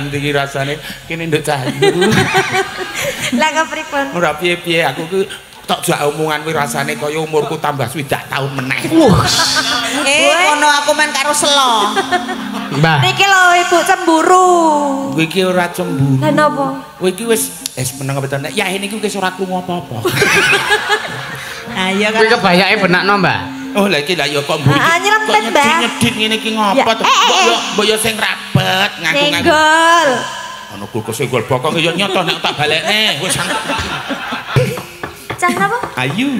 tandu iki rasane kene nduk tandu. Lah kepripun? Ora piye-piye aku ku tak jak omongan kuwi rasane kaya umurku tambah 70 tahun meneh. Ono aku men karo selo. Mbah. Niki lho ibu cemburu. Kuwi iki ora cemburu. Lah napa? Kuwi iki wis meneng apa tenan. Ya niku wis ora krungu apa-apa. Ayo kan. Kuwi kebayake benakno, Mbah. Oh lagi lah yo kok mburi. Nyedit ngene iki ngopo to? Mbok yo sing rapet ngaku-ngaku. Senggol. Ono kulkas senggol bokong yo nyoto nek tak balekne. Wis sanget. Cah napa? Ayu.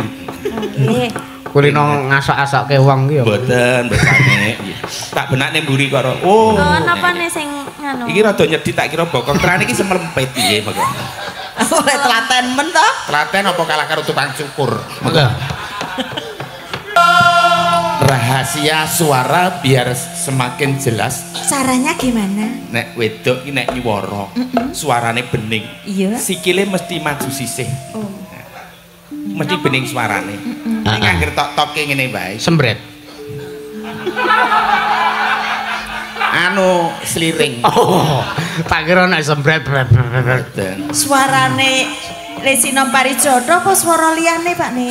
Nggih. Kulino ngasak-asakke wong ki yo. Mboten, besane. Tak benakne mburi karo. Oh. Napa ne sing ngono? Iki rada nyedit tak kira bokong. Terane iki semlempet piye moko. Oleh telaten men to? Telaten apa kalah karo tukang cukur. Monggo. Rahasia suara biar semakin jelas. Caranya gimana? Nek wedok ini nek nyuwara, suarane bening. Iya. Sikile mesti maju sisih. Oh. Mesti bening suarane. Nek anggere tok-toke ngene bae. Sembret. Anu sliring. Oh. Tak kira nek sembret. Suarane Resina Parijodo apa swara liyane Pak ne?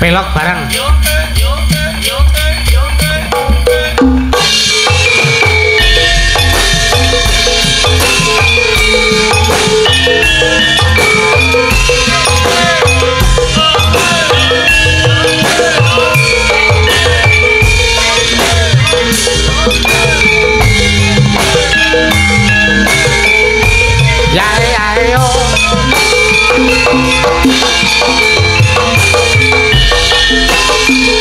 Pelok bareng. We'll be right back.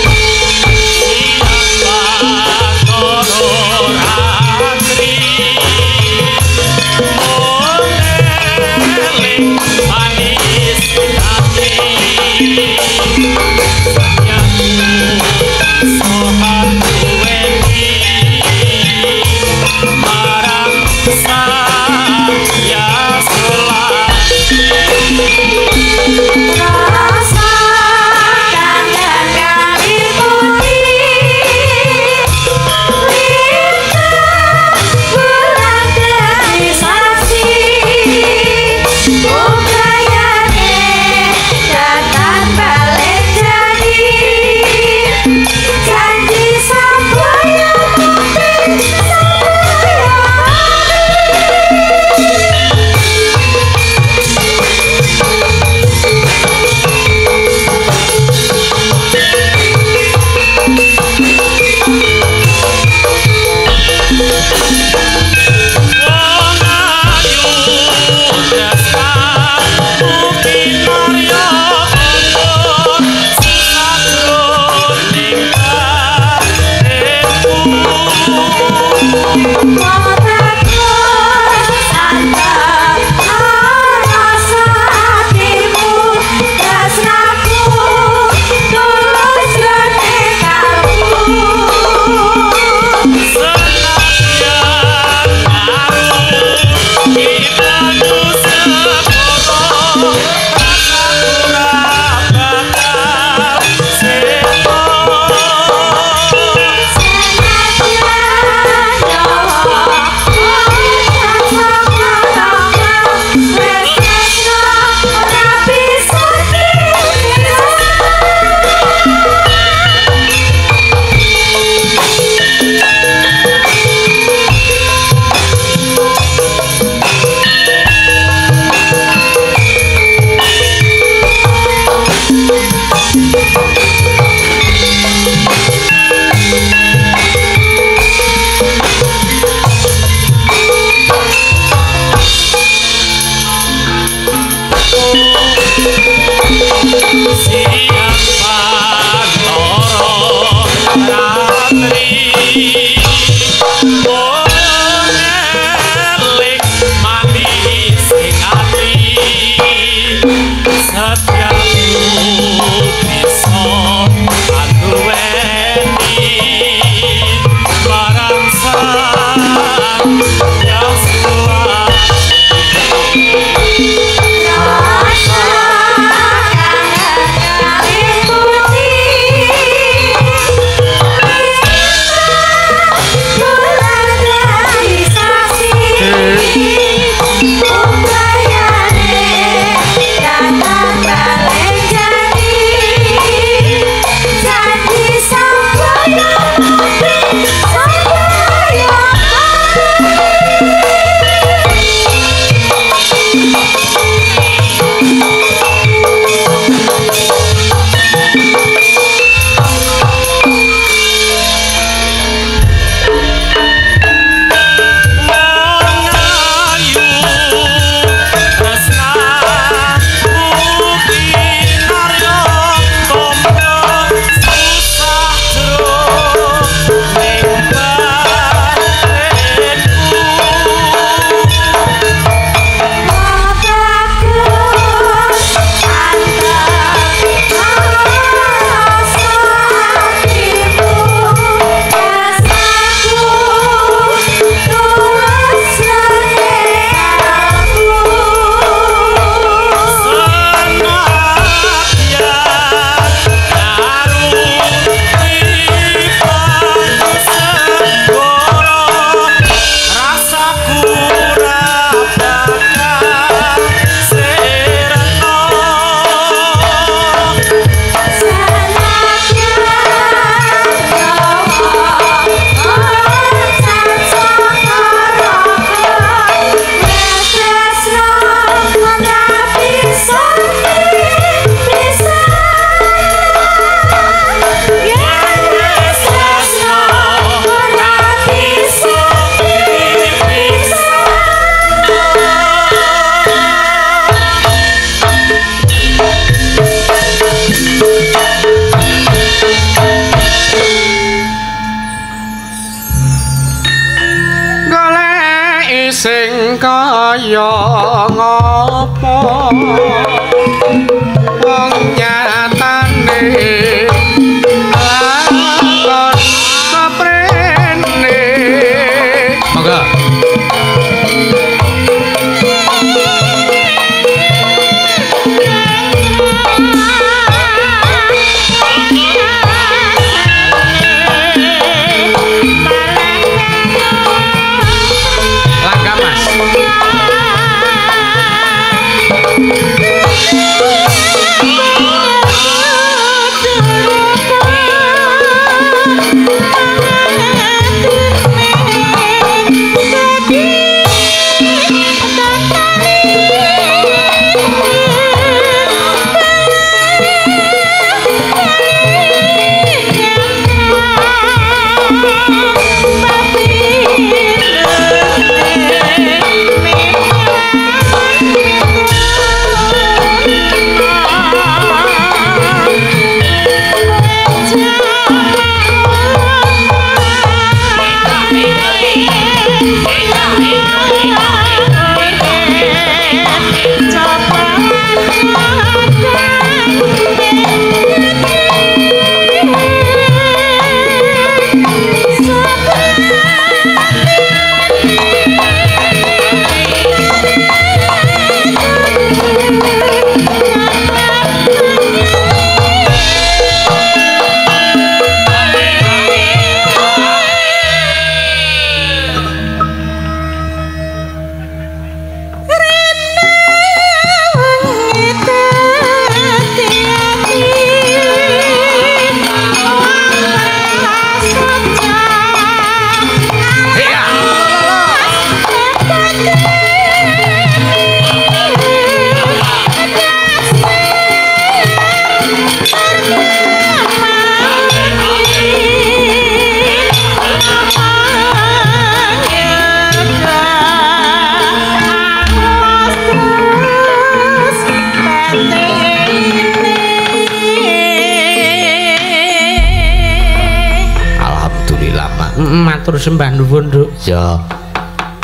matur sembah nuwun, Nduk. Ya.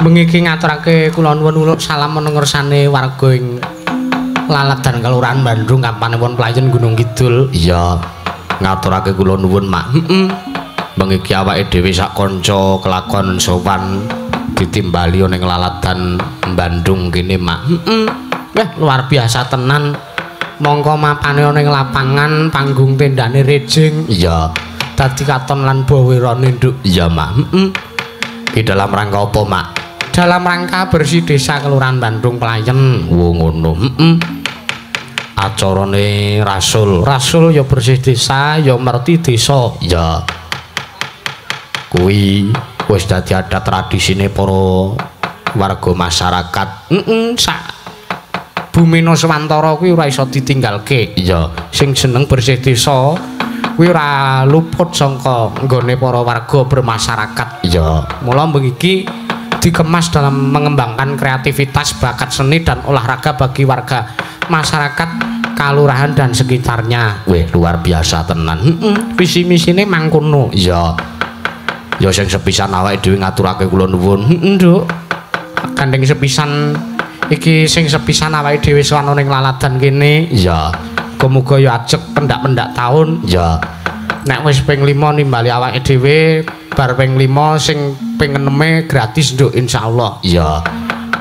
Mengiki ngaturake kula nuwun uluk salam menengersane warga ing Laladan Kelurahan Bandung Kampanipun Playon Gunung Kidul. Iya. Ngaturake kula nuwun, Mak. Heeh. Mengiki awake dhewe sak kanca kelakon sopan ditimbali ning Laladan Bandung kene, Mak. Heeh. Wah, luar biasa tenan. Mongko mapane ana ing lapangan panggung tendane Rejing. Iya. Dadi katon lan bawerane, Nduk. Iya, Mak. Heeh. Ki dalam rangka apa, Mak? Dalam rangka bersih desa Kelurahan Bandung Playon. Wo ngono. Heeh. Acarane Rasul. Rasul ya bersih desa, ya merti desa. Iya. Kuwi wis dadi adat tradisine para warga masyarakat. Heeh, sak Bumi Nuswantara kuwi ora iso ditinggalke. Iya, sing seneng bersih desa kuwi ora luput saka nggone para warga bermasyarakat. Iya, mula mengiki dikemas dalam mengembangkan kreativitas, bakat seni dan olahraga bagi warga masyarakat Kalurahan dan sekitarnya. Wih, luar biasa tenan. Visi misine mangkono. Iya. Ya sing sepisan awake dhewe ngaturake kula nuwun. Heeh, Nduk. Kandeng sepisan iki sing sepisan awake dhewe sono ning Laladan kene. Iya. Muga-muga ya ajeg pendak-pendak taun. Iya. Nek wis ping 5 nimbali awake dhewe, bar ping 5 sing ping 6 gratis, Nduk, insyaallah. Iya.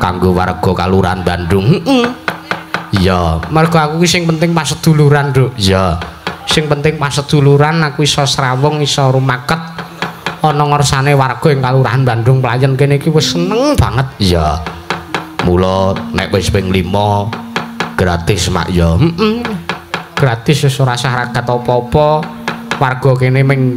Kanggo warga Kalurahan Bandung. Heeh. Iya, mergo aku ki sing penting paseduluran, Nduk. Iya. Sing penting paseduluran aku iso srawung, iso rumaket ana ngersane warga ing Kalurahan Bandung Playon kene iki wis seneng banget. Iya. Mula nek wis ping 5 gratis, Mak, ya. Gratis wis ora sah ragat apa-apa. Warga kene ming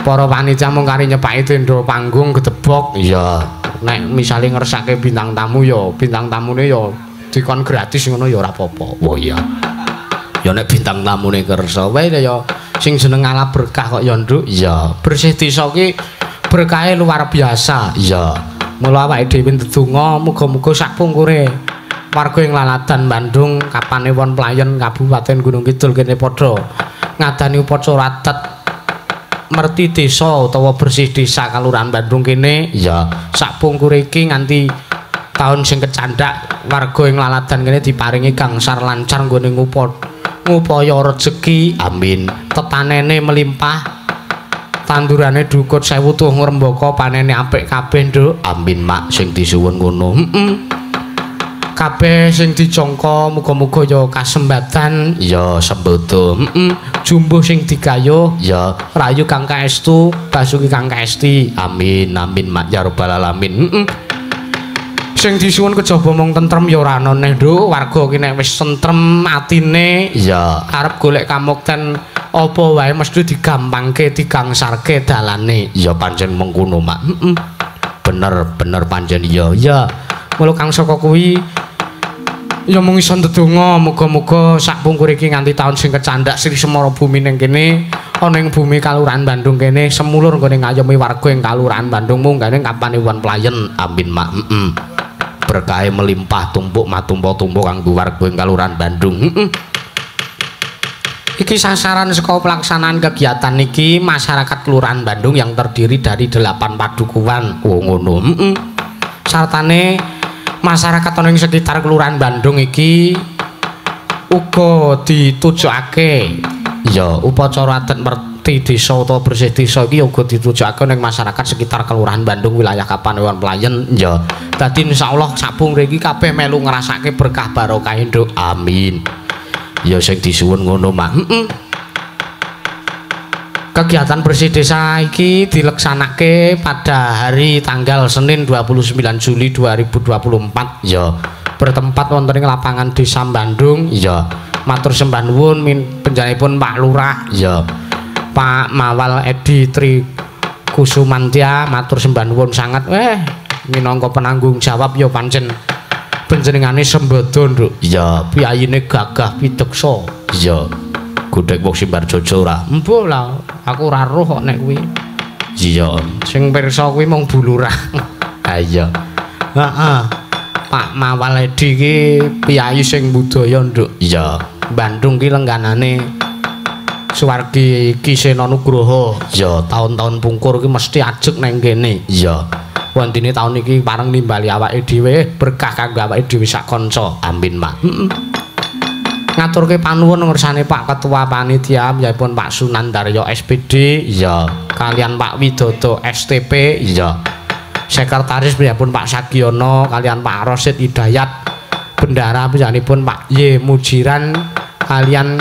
para wanita mung kari nyepaki tenda panggung gedebok. Iya. Nek misale ngersake bintang tamu ya bintang tamune ya dikon gratis ngono ya ora apa-apa. Wah, iya. Ya nek bintang tamune kersa wae ya sing jeneng ala berkah kok ya, Nduk. Iya. Bersih desa ki berkahe luar biasa. Iya. Mula awake dhewe ndedonga muga-muga sak pungkure warga ing Laladan Bandung Kapanewon Playon Kabupaten Gunung Kidul kene padha ngadani upacara adat merti desa utawa bersih desa Kalurahan Bandung kene. Ya, sak pungkure iki nganti taun sing kecandhak warga ing Laladan kene diparingi gangsar lancar nggone ngupaya rejeki. Amin. Tetanene melimpah. Tandurane dukut 1000 tuh ngrembaka panene apik kabeh, Nduk. Amin, Mak, sing disuwun ngono. Kabeh sing dijangka muga-muga ya kasembatan, ya sembodo. Jumbuh sing digayuh, ya rayu kang kaestu, basuki kang kaesti. Amin, amin, Mak, ya rabbal alamin. Sing disuwun kejaba mung tentrem ya ora ana neh, Nduk. Warga ki nek wis sentrem atine, ya arep golek kamukten apa wae mesti digampangke, digangsarke dalane. Ya pancen mengkono, Mak. Bener-bener pancen iya. Ya. Mula kang saka kuwi ya mung iso ndedonga muga-muga sak pungkur iki nganti taun sing kecandhak Sri Semara Bumi ning kene ana ing bumi Kalurahan Bandung kene semulur nggone ngayomi warga ing Kalurahan Bandung munggane Kapanewon Playon. Amin, Mak. Berkahe melimpah tumpuk matumpa-tumpa kanggo warga ing Kalurahan Bandung. Iki sasaran saka pelaksanaan kegiatan niki masyarakat Kelurahan Bandung yang terdiri dari 8 padukuhan. Oh ngono. Sartane masyarakat ana ing sekitar Kelurahan Bandung iki uga ditujokake. Ya, upacara adat merti desa utawa bersih desa iki uga ditujokake ning masyarakat sekitar Kelurahan Bandung wilayah Kapanewon Playon. Ya, dadi insyaallah sapungre iki kabeh melu ngrasake berkah barokah, Nduk. Amin. Ya sing disuwun ngono, Mak. Kegiatan bersih desa iki dileksanake pada hari tanggal Senin 29 Juli 2024. Ya, bertempat wonten ing lapangan Desa Bandung. Ya, matur sembah nuwun panjenenganipun Pak Lurah. Ya, Pak Mawal Edi Tri Kusumantia matur sembah nuwun sangat. Minangka penanggung jawab ya pancen penjenengane sembodo, Nduk. Iya, piyayine gagah piteksa. Iya. Gudhek wong simbar jojo ora. Embuh lah, aku ora roh kok nek kuwi. Iya, sing pirsa kuwi mung bulurah. Ha iya. Heeh. Pak Mawal Edi iki piyayi sing budaya, Nduk. Iya. Bandung ki lengganane Suwargi Ki Seno Nugroho. Iya, taun-taun pungkur iki mesti ajeg nang kene. Iya. Wondene taun iki pareng nimbali awake dhewe, berkah kanggo awake dhewe sak kanca. Amin, Pak. Ngaturke panuwun ngersane Pak Ketua Panitia yaipun Pak Sunandaryo SPD. Iya. Kalian Pak Widodo STP. Iya. Sekretaris yaipun Pak Sagiono, kalian Pak Rosid Hidayat. Bendara pun Pak Y Mujiran, kalian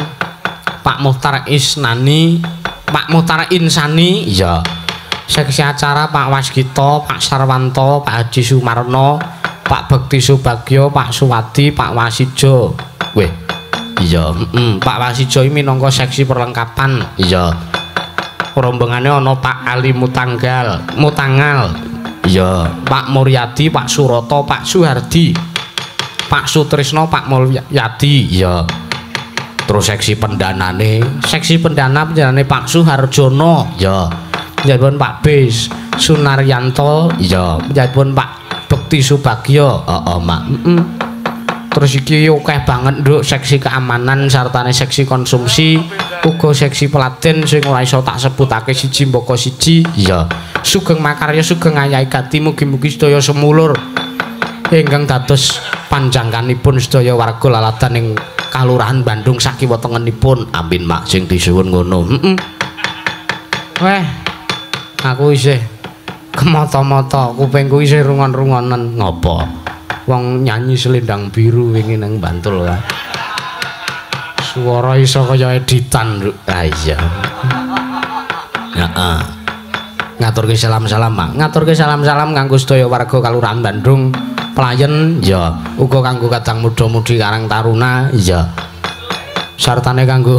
Pak Muhtar Isnani, Pak Muhtar Insani, iya. Seksi acara Pak Wasgito, Pak Sarwanto, Pak Haji Sumarno, Pak Bekti Subagyo, Pak Suwati, Pak Wasijo. Weh, iya. Pak Wasijo ini minangka seksi perlengkapan, iya. Rombongannya ono Pak Ali Mutangal, iya. Pak Muryadi, Pak Suroto, Pak Suhardi, Pak Sutrisno, Pak Mulyadi, ya. Terus seksi pendana Pak Suharjono, ya. Jaipun Pak Bes Sunaryanto, ya. Jaipun Pak Bekti Subagyo, Mak. Terus iki akeh banget, Nduk, seksi keamanan sartane seksi konsumsi, uga seksi peladen sing ora iso tak sebutake siji mboko siji, ya. Sugeng makarya sugeng ayahi gati mugi-mugi sedaya semulur. Ingkang dados panjangkanipun sedaya warga laladan ing Kalurahan Bandung sakiwa tengenipun. Amin, Mak, sing disuwun ngono. Weh, aku isih kemoto-moto, kupingku isih rungon-rungonen. Ngopo? Wong nyanyi Selendang Biru wingi nang Bantul wae. Suara iso kaya editan, Nduk. Ha iya. Heeh. Ngaturke salam-salam kanggo sedaya warga Kalurahan Bandung. Pelayan, ya. Uga kanggo kadang muda-mudi karang taruna, ya. Sartane kanggo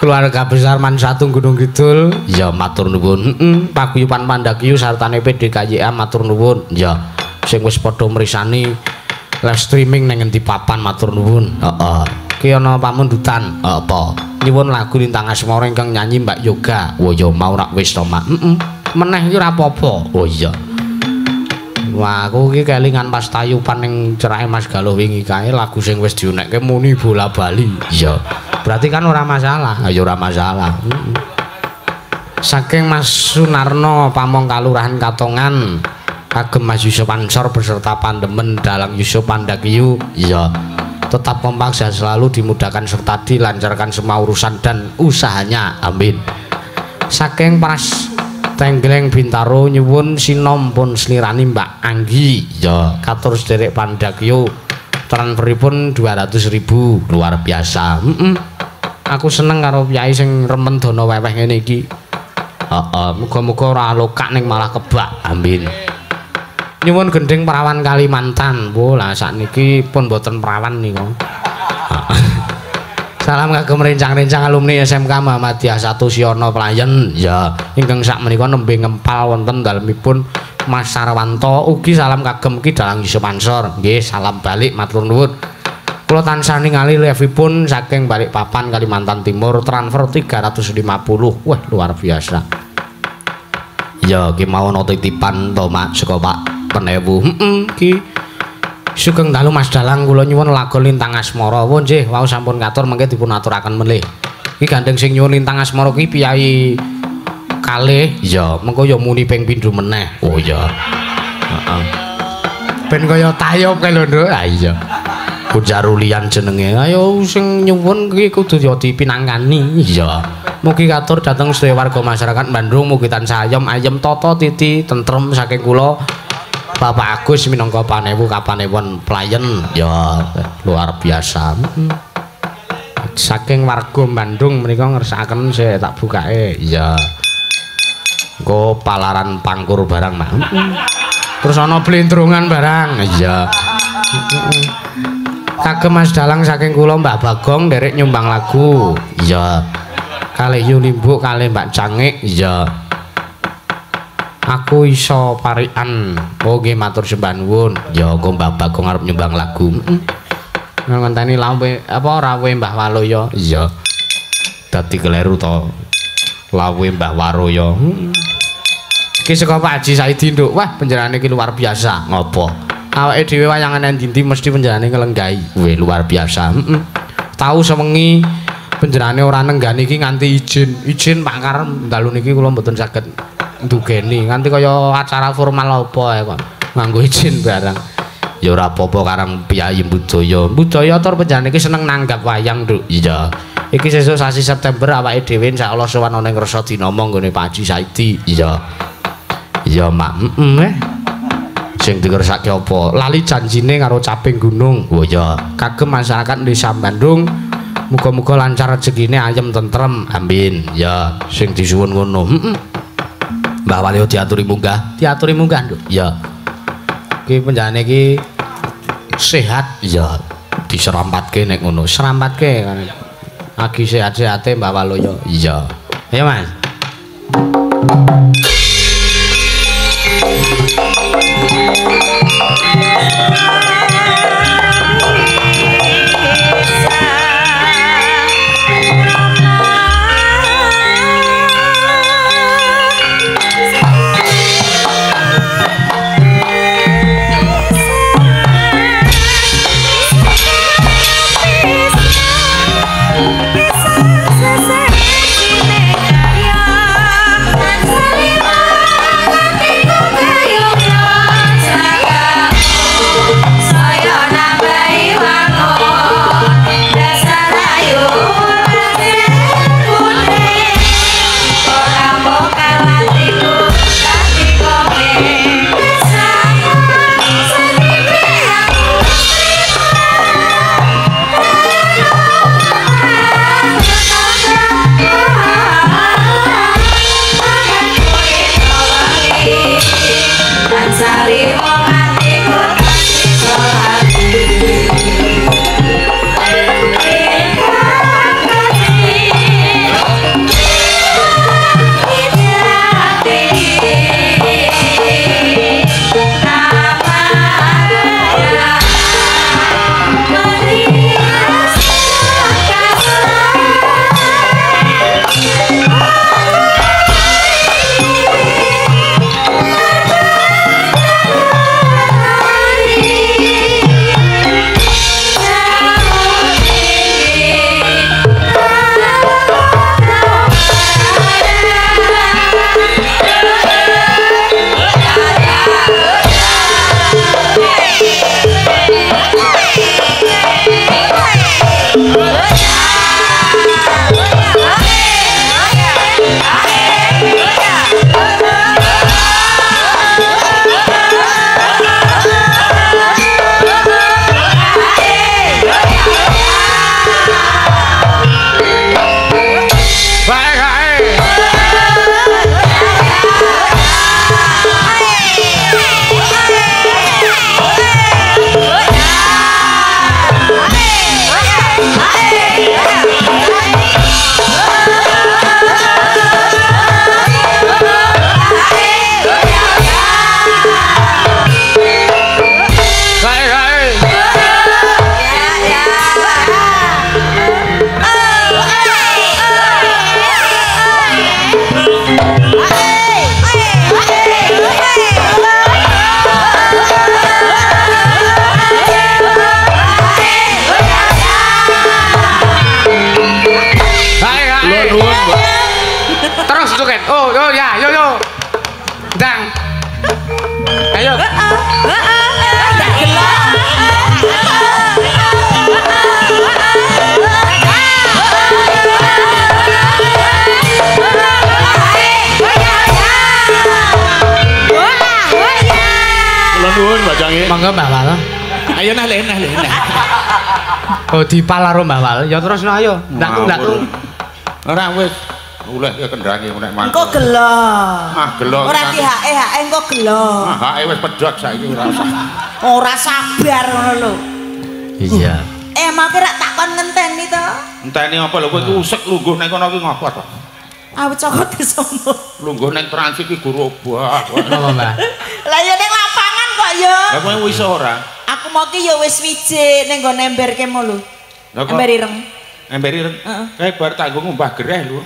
keluarga besar Mansatu Gunung Kidul, ya. Matur nuwun. Paguyuban Pandhakiyu sartane PDKYA matur nuwun, ya. Sing wis padha mrisani live streaming nang ngendi papan matur nuwun. Heeh. Ki ana pamundutan. Apa? Nyuwun lagu Lintang Asmara ingkang nyanyi Mbak Yoga. Wo ya mau rak wis to, Mak. Meneh iki ora apa-apa. Oh iya. Wah, aku iki kelingan pas tayupan ning cerahe Mas Galuh wingi kae lagu sing wis diunekke muni bola bali. Iya. Berarti kan ora masalah. Ya ora masalah. Saking Mas Sunarno Pamong Kalurahan Katongan, kagem Mas Yusuf Ansor beserta pandemen Dalang Yusuf Pandakiyu. Iya. Tetap kompak dan selalu dimudahkan serta dilancarkan semua urusan dan usahanya. Amin. Saking Pras Tenggeleng Bintaro nyuwun sinom pun selirani Mbak Anggi, ya. Katur sederek Pandhakiyu transferipun 200.000, luar biasa. Aku seneng karo piyai sing remen dana weweh ngene iki. Muga-muga ora lokak ning malah kebak. Amin. Nyuwun gending Perawan Kalimantan. Wo, lah sakniki pun boten perawan nika. Salam kagem rencang-rencang alumni SMK Muhammadiyah 1 Siono Playen, ya. Ingkang sakmenika nembe ngempal wonten dalemipun Mas Sarwanto. Ugi salam kagem Ki Dalang Yusuf Ansor. Nggih, salam balik matur nuwun. Kula tansah ningali liveipun saking Balikpapan Kalimantan Timur transfer 350. Wah, luar biasa. Ya, ki mawon titipan to, Mak, saka Pak Penewu. Ki sugeng dalu Mas Dalang, kula nyuwun lagu Lintang Asmara. Pun nggih, wau sampun katur mengke dipun aturaken meneh. Iki gandeng sing nyuwun Lintang Asmara kuwi piyai kalih, ya. Mengko ya muni ping pindho meneh. Oh iya. Heeh. Ben kaya tayub kae lho, Nduk. Ha iya. Punjarulian jenenge. Ayo sing nyuwun kuwi kudu ya dipinangkani. Iya. Mugi katur dhateng sedaya warga masyarakat Bandung, mugi tansah ayem tata titi tentrem saking kula. Bapak Agus minangka panewu kapanewon pelayan, ya. Luar biasa. Saking warga Bandung menika ngersakaken saya tak bukake, ya. Engko palaran pangkur barang, Mak. Terus ana blendrongan barang, ya. Kagem Mas Dalang saking kula Mbah Bagong nderek nyumbang lagu, ya. Kalih Yu Limbuk, kalih Mbak Cangik, ya. Aku iso parian. Oh nggih, matur sembah nuwun. Ya, engko Mbah Bagong arep nyumbang lagu. Ngenteni lawe apa rawe Mbah Waluyo. Iya. Dadi keleru to. Lawe Mbah Waluyo. Iki saka Pak Haji Saidi, Nduk. Wah, penjerane iki luar biasa. Ngopo? Awake dhewe wayangan endi-endi mesti penjerane ngelenggahi. Weh, luar biasa. Tau sewengi penjerane orang nenggan iki nganti izin pakar dalu niki kula mboten saged ndugeni nganti kaya acara formal apa ya kok nganggo izin barang ya ora apa-apa karang Piyayi Mbudaya Mbudaya tur penjerane iki seneng nanggap wayang Nduk iya iki sesuk 1 September awake dhewe insyaallah sowan ana ing Resa Dinama nggone Paji Saidi iya iya mak sing dikersake apa lali janjine karo Caping Gunung oh iya kagem masyarakat Desa Bandung muga-muga lancar rezekine ayem tentrem amin ya sing disuwun ngono Mbah Waluyo diaturi munggah Nduk ya iki penjane iki sehat ya diserampatke nek ngono serampatke lagi sehat-sehate Mbah Waluyo iya ayo Mas monggo Mbah Waluyo ayo nah oh dipalaro Mbah Waluyo ya terus ayo ndak ora wis oleh kendhange nek mangko engko gelo mah gelo ora hae engko gelo mah hae wis pedhot saiki ora sabar ngono lho iya emake rak takon ngenteni to ngenteni apa lho kowe iki usek lungguh nek kono iki ngopo to awet cokot disomo lungguh nek transit iki guru obah ngono Mbah lha ya nek ya. Lah kowe iso ora? Aku mau ki ya wis wijik ning nggon emberke mo lho. Ember ireng. Ember ireng. Heeh. Kae bar tanggung mbah gereh lho.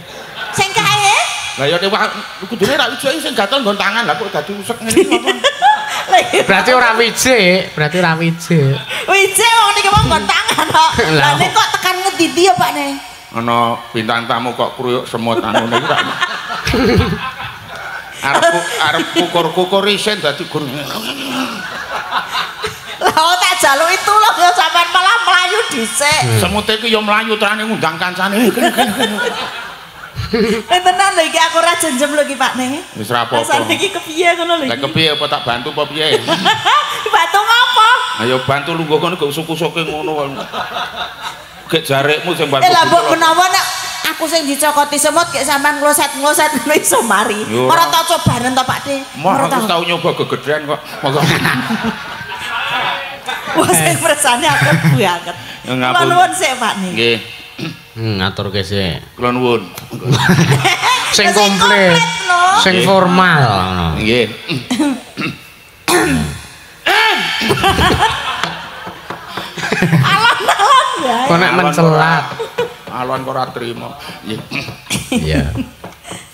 Sing kae? Lah ya kudune ra wijike sing gatel nggon tangan lah kok dadi usek ngene iki. Berarti ora wijik, berarti ora wijik. Wijik wong niki mau nggon tangan kok. Lah nek kok tekan ngendi ya Pak ne? Ana bintang tamu kok kruyuk semut anune iki tak. Arep kukur-kukur isin dadi gur. Lah tak jaluk itu lho sampean malah mlayu dhisik. Semute iki ya mlayu trane ngundang kancane. Tenan lho iki aku ora jenjem lho iki Pakne. Wis ra apa-apa. Rasane iki kepiye ngono lho iki? Lah kepiye apa tak bantu apa piye? Bantu ngopo? Ayo bantu lungguh kono gak usuk-usuke ngono. Gek jarekmu sing barep. Lah mbok menawa nek aku sing dicokoti semut gek sampean ngloset-ngloset ngono iso mari. Ora tak cobaren to Pakde. Ora aku tau nyoba gegedhen kok. Monggo. Wah sing persane aku banget. Matur nuwun sik Pakne. Nggih. Ngatur kese. Kula nuwun. Sing komplit, sing formal. Nggih. Alon-alon ya. Kok nek mencelat. Alon kok ora trima. Nggih. Iya.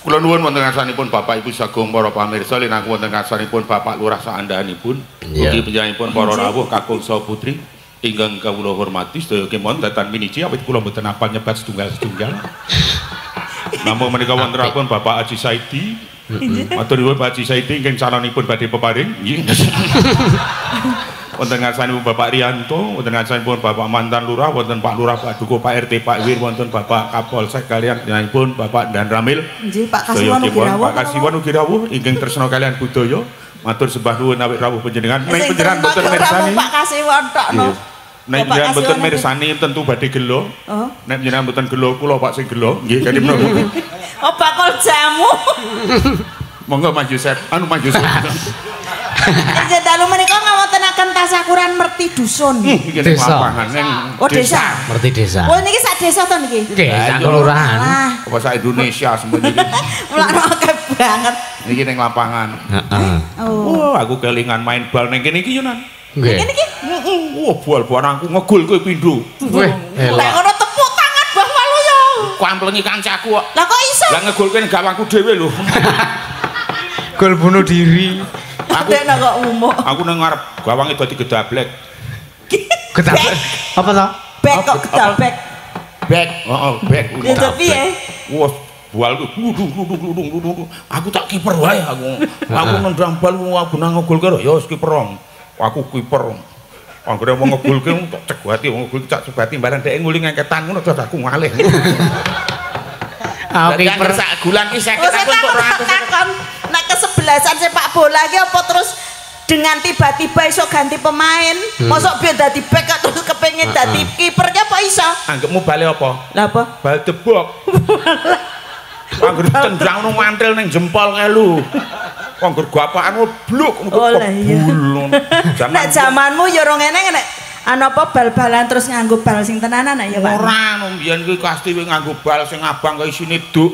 Kula nuwun wonten ngarsanipun Bapak Ibu Sagung para pamirsa linangku wonten ngarsanipun Bapak Lurah saandhanipun. Mugi panjenenganipun para rawuh kakung saha putri. Ingkang kawula hormati sedaya kemawon datan miniji awit kula mboten napa nyebat setunggal-setunggal. Namung menika wonten rawuhipun Bapak Haji Saidi. Matur nuwun Pak Haji Saidi ingkang calonipun badhe peparing. Wonten ngarsanipun Bapak Riyanto, wonten ngarsanipun Bapak mantan lurah, wonten Pak Lurah, Pak Dukuh, Pak RT, Pak Wir, wonten Bapak Kapolsek kalian nyaipun Bapak Dan Ramil. Nggih Pak Kasiwan ugi rawuh. Pak Kasiwan ugi rawuh ingkang tresna kalian budaya. Matur sembah nuwun awit rawuh panjenengan. Nek panjenengan mboten mirsani. Pak Kasiwan tokno. Nek jenengan mboten mirsani tentu badhe gelo. Nek jenengan mboten gelo kula Pak sing gelo. Nggih kene menawa. Oh bakul jamu. Monggo Mas Yusuf. Mas Yusuf. Nggih dalu menika ngawontenaken tasakuran merti dusun. Desa. Oh desa. Merti desa. Oh niki sak desa to niki? Nggih, sak kelurahan. Apa sak Indonesia semono iki. Mulakno akeh banget. Niki ning lapangan. Heeh. Oh, aku kelingan main bal ning kene iki yo Nan. Nggih. Niki. Wah, bal-balan aku ngegol kowe pindho. Wah, lek ngono tepuk tangan Mbah Waluyo. Kamplengi kancaku kok. Lah kok iso? Lah ngegolke ning gawangku dhewe lho. Gol bunuh diri. Aku nek kok umuk. Aku nang ngarep gawange dadi gedablek. Gedablek. Apa to? Bek kok gedablek. Bek. Heeh, bek. Ya piye? Wah, balku dudung. Aku tak kiper wae aku. Aku nendang bal aku nang ngegolke ya wis kiperong. Aku kiper. Anggere wong ngegolke tak cegati wong ngegolke tak cebati barang dhek nguling angketan ngono terus aku ngalih. Ah kiper sak gulan iki 50 untuk 200. Nek kesebelasan sepak bola iki apa terus dengan tiba-tiba iso ganti pemain. Mosok biyen dadi bek kok terus kepengin dadi kiper ki apa iso? Anggepmu bale apa? Lah apa? Bal debok. Angger tendang nang mantil ning jempol kelu. Angger gapakan bluk ngono kebul. Nek jamanmu ya ora ngene nek ana apa bal-balan terus nganggo bal sing tenanan ya Pak. Ora nang biyen kuwi pasti nganggo bal sing abang kok isine duk.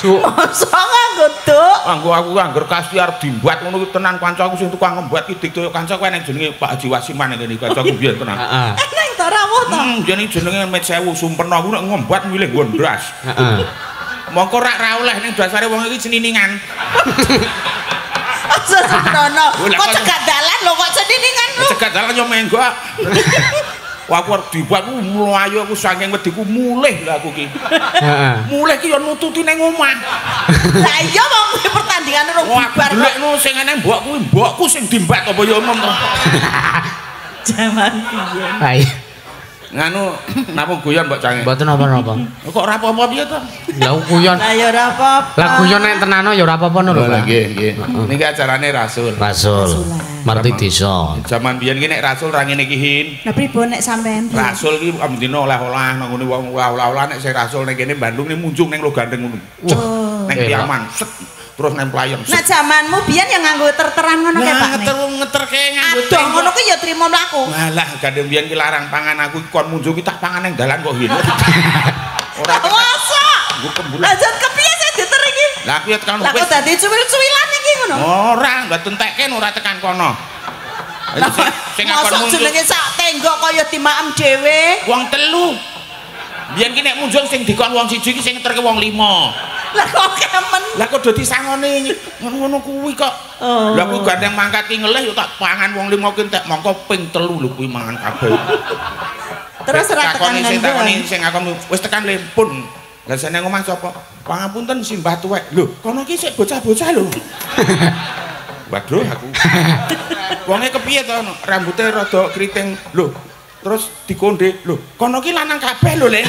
Duk. Mosok nganggo duk. Anggo aku angger kasti arep diembat ngono kuwi tenan kancaku sing tukang ngembat iki diktoyo kancaku nek jenenge Pak Haji Wasiman ngene iki kancaku biyen tenan. Heeh. Nek ta rawuh ta. Jenenge jenenge Met 1000 Sumpena aku nek ngembat milih nggon blas. Heeh. Mongko rak ra oleh ning dasare wong iki jeniningan. Aja Sumpena. Kok cegat dalan lho kok jeniningan lho. Cegat dalan yo menggok. Wah aku harus dibuat, aku melayu, aku saking wediku mulih lah aku ki. Mulih ki yang nututi neng omah. Lah iya mau pertandingan orang bubar. Wah aku sing neng mbokku sing dimbat apa ya omong. Jaman pian. Hai. Nganu napa guyon Mbak Cange? Mboten napa-napa. Kok ora apa-apa piye to? Lah guyon. Lah ya ora apa-apa. Lah guyon nek tenano ya ora apa-apa lho. Lah nggih nggih. Niki acarane Rasul. Rasul. Merti desa. Jaman biyen ki nek Rasul ra ngene iki hin. Lah pripun nek sampean? Rasul ki amdina oleh-oleh nang ngene wong oleh-oleh nek sing Rasul nek kene Bandung ni munjung ning Logandeng ngono. Nek piaman set terus nang playong. Nek jamanmu biyen ya nganggo terteran ngono kaya Pak. Ngeterke nganggo dong ngono ki ya trimo mlaku. Alah gandeng biyen ki larang pangan aku kon munjung ki tak pangan nang dalan kok ngene. Ora kuasa. Aja kepiye sing diteringi? Lah aku ya tekan wis. Lah kok dadi cuwil-cuwilan iki ngono? Ora, mboten tekken ora tekan kono. Lah sing kon munjung. Jenenge sak tenggok kaya dimakem dhewe. Wong telu. Biyen ki nek munjung sing dikon wong siji iki sing ngeterke wong lima. Lah kok kemen. Lah kok dadi sangone ngono-ngono kuwi kok. Lah aku gandeng mangkat ki ngelih yo tak pangan wong lima ki entek mongko ping 3 lho kuwi mangan kabeh. terus ora tekan sing takoni sing ngakon wis tekan lempun. Lah sene ngomah sapa? Pangapunten si Mbah tuwek. Lho, kono iki sik bocah-bocah lho. Waduh aku. Wonge kepiye to ono? Rambute rada keriting. Lho, terus dikonde. Lho, kono iki lanang kabeh lho, Lek.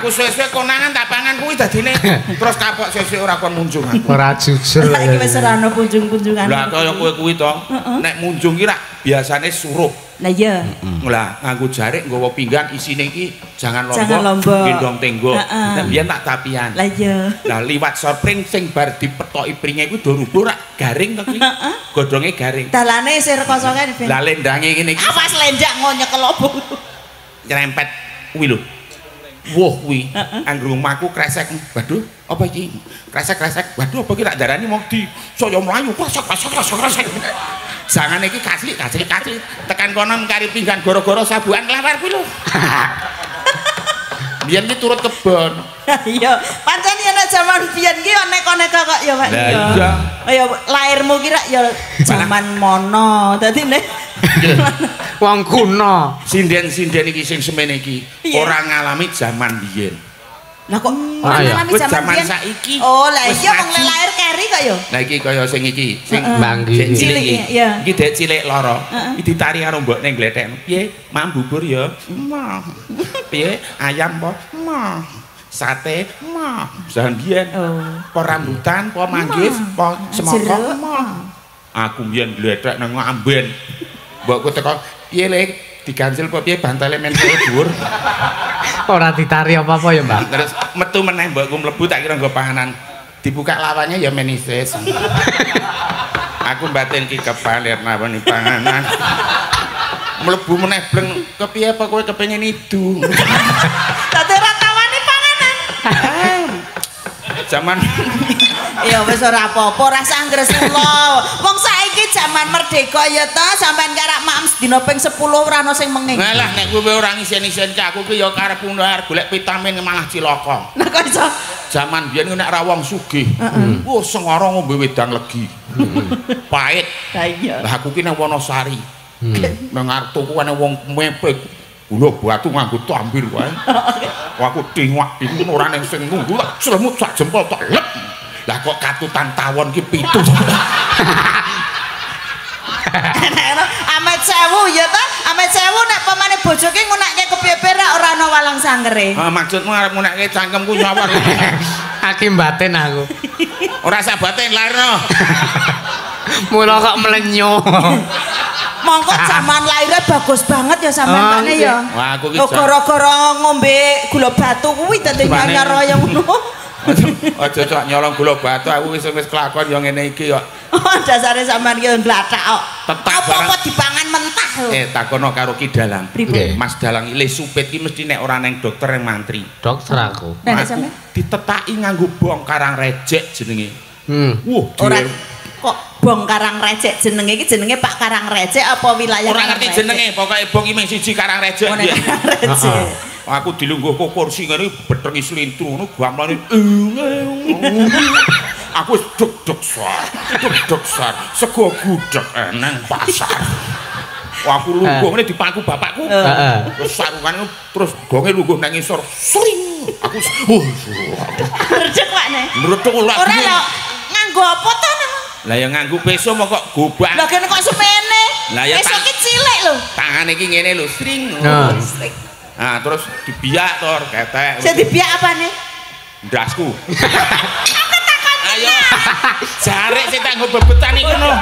Aku suwe-suwe konangan tak pangan kuwi dadine. Terus kapok suwe-suwe ora kon munjung aku. Ora jujur. Lah iki wis ora ono punjung-punjungan. Lah kaya kowe kuwi to. Nek munjung ki rak biasane suruh. Lah iya. Lah nganggo jarik nggawa pinggan isine iki jangan lombo gendong tenggo. Nek biyen tak tapian. Lah iya. Lah liwat sorpring sing bar dipethoki pringe kuwi do rubuh rak garing to kuwi. Godhonge garing. Dalane isih rekosongan ben. Lah lendange ngene iki. Awas lendak ngonyo kelobong. Nyerempet kuwi lho. Wah kuwi. Anggo omahku kresek. Waduh, apa iki? Kresek-kresek. Waduh, apa iki rak darani mong di saya mlayu kresek-kresek. Jangan iki kasih tekan konon kari pinggan goro-goro sabuan kelar kuwi lho. Biyen ki turut kebon. Iya, pancen ana jaman biyen ki nek-nek kok ya Pak. Iya. Ya lairmu ki rak ya jaman mono. Dadi nek wong kuno sinden-sinden iki sing semene iki ora ngalami jaman biyen. Lah kok ngalami jaman saiki? Oh, lah iya wong lahir keri kok ya. Lah iki kaya sing iki, sing mbanggi. Cilik iki. Iki dek cilik lara. Iki ditari karo mbokne gletekno. Piye? Mam bubur ya. Mah. Piye? Ayam apa? Mah. Sate mah. Jaman biyen. Po rambutan, po manggis, po semangka mah. Aku biyen gletek nang amben. Mbokku teko, piye Lek? Diganjel apa piye bantale mentol dhuwur. Ora ditari apa-apa ya, Mbak. Terus metu meneh mbokku mlebu tak kira nggo panganan. Dibuka lawannya ya menisis. Aku mbaten ki kepaler nawani panganan. Mlebu meneh bleng kepiye apa kowe kepengin idu. Dadi ora tawani panganan. Zaman ya wis ora apa-apa, ora sanggres kula. Wong saiki jaman merdeka ya to, sampean karak maem sedina ping 10 ora ana sing menging. Lah nek kowe ora ngisen-isen ki aku ki ya karep nular golek vitamin malah cilaka. Lah kok iso? Jaman biyen nek ra wong sugih, wah sengara ngombe wedang legi. Pait. Lah iya. Lah aku ki nang Wonosari. Nang artuku ana wong mepek. Gula batu nganggo tambir wae. Aku dingwak iki ora nang sing nunggu tak sremut sak jempol tak lek. Lah kok katutan tawon ki 7. Ana amet sewu ya ta? Amet sewu nek pemane bojoke ngunakke kepiye ora ana walang sangkere. Ha maksudmu arep ngunakke cangkemku nyawar. Aki mbaten aku. Ora sak baten lairno. Mula kok melenyo. Mongko zaman laire bagus banget ya sampeane ya. Wah aku ki goro-goro ngombe gula batu kuwi dadi nyanyar kaya ngono. Aja cok nyolong gula batu aku wis kelakon yo ngene iki kok. Oh dasare sampean ki blathak kok. Apa-apa dipangan mentah lho. Takono karo Ki Dalang. Mas Dalang ile supit ki mesti nek ora nang dokter nang mantri. Dokter aku. Nek sampe ditetaki nganggo bong karang rejek jenenge. Wuh ora kok bong karang rejek jenenge iki jenenge Pak Karang Rejek apa wilayah? Ora ngerti jenenge, pokoke bong iki mung siji karang rejek. Heeh. Aku dilungguh kok kursi ngene betengi slintru ngono gamlane aku deg-deg sar sego gudeg eneng pasar aku lungguh ngene dipaku bapakku terus sarungan terus gonge lungguh nang ngisor sring aku redeg wakne mredeg ora nganggo apa to nang lah ya nganggo peso moko gobak lha kene kok semene peso ki cilik lho tangane ki ngene lho sring nah terus dibiak tor ketek saya dibiak apa nih? Ndasku aku takonnya jarik saya tak ngebebetan itu no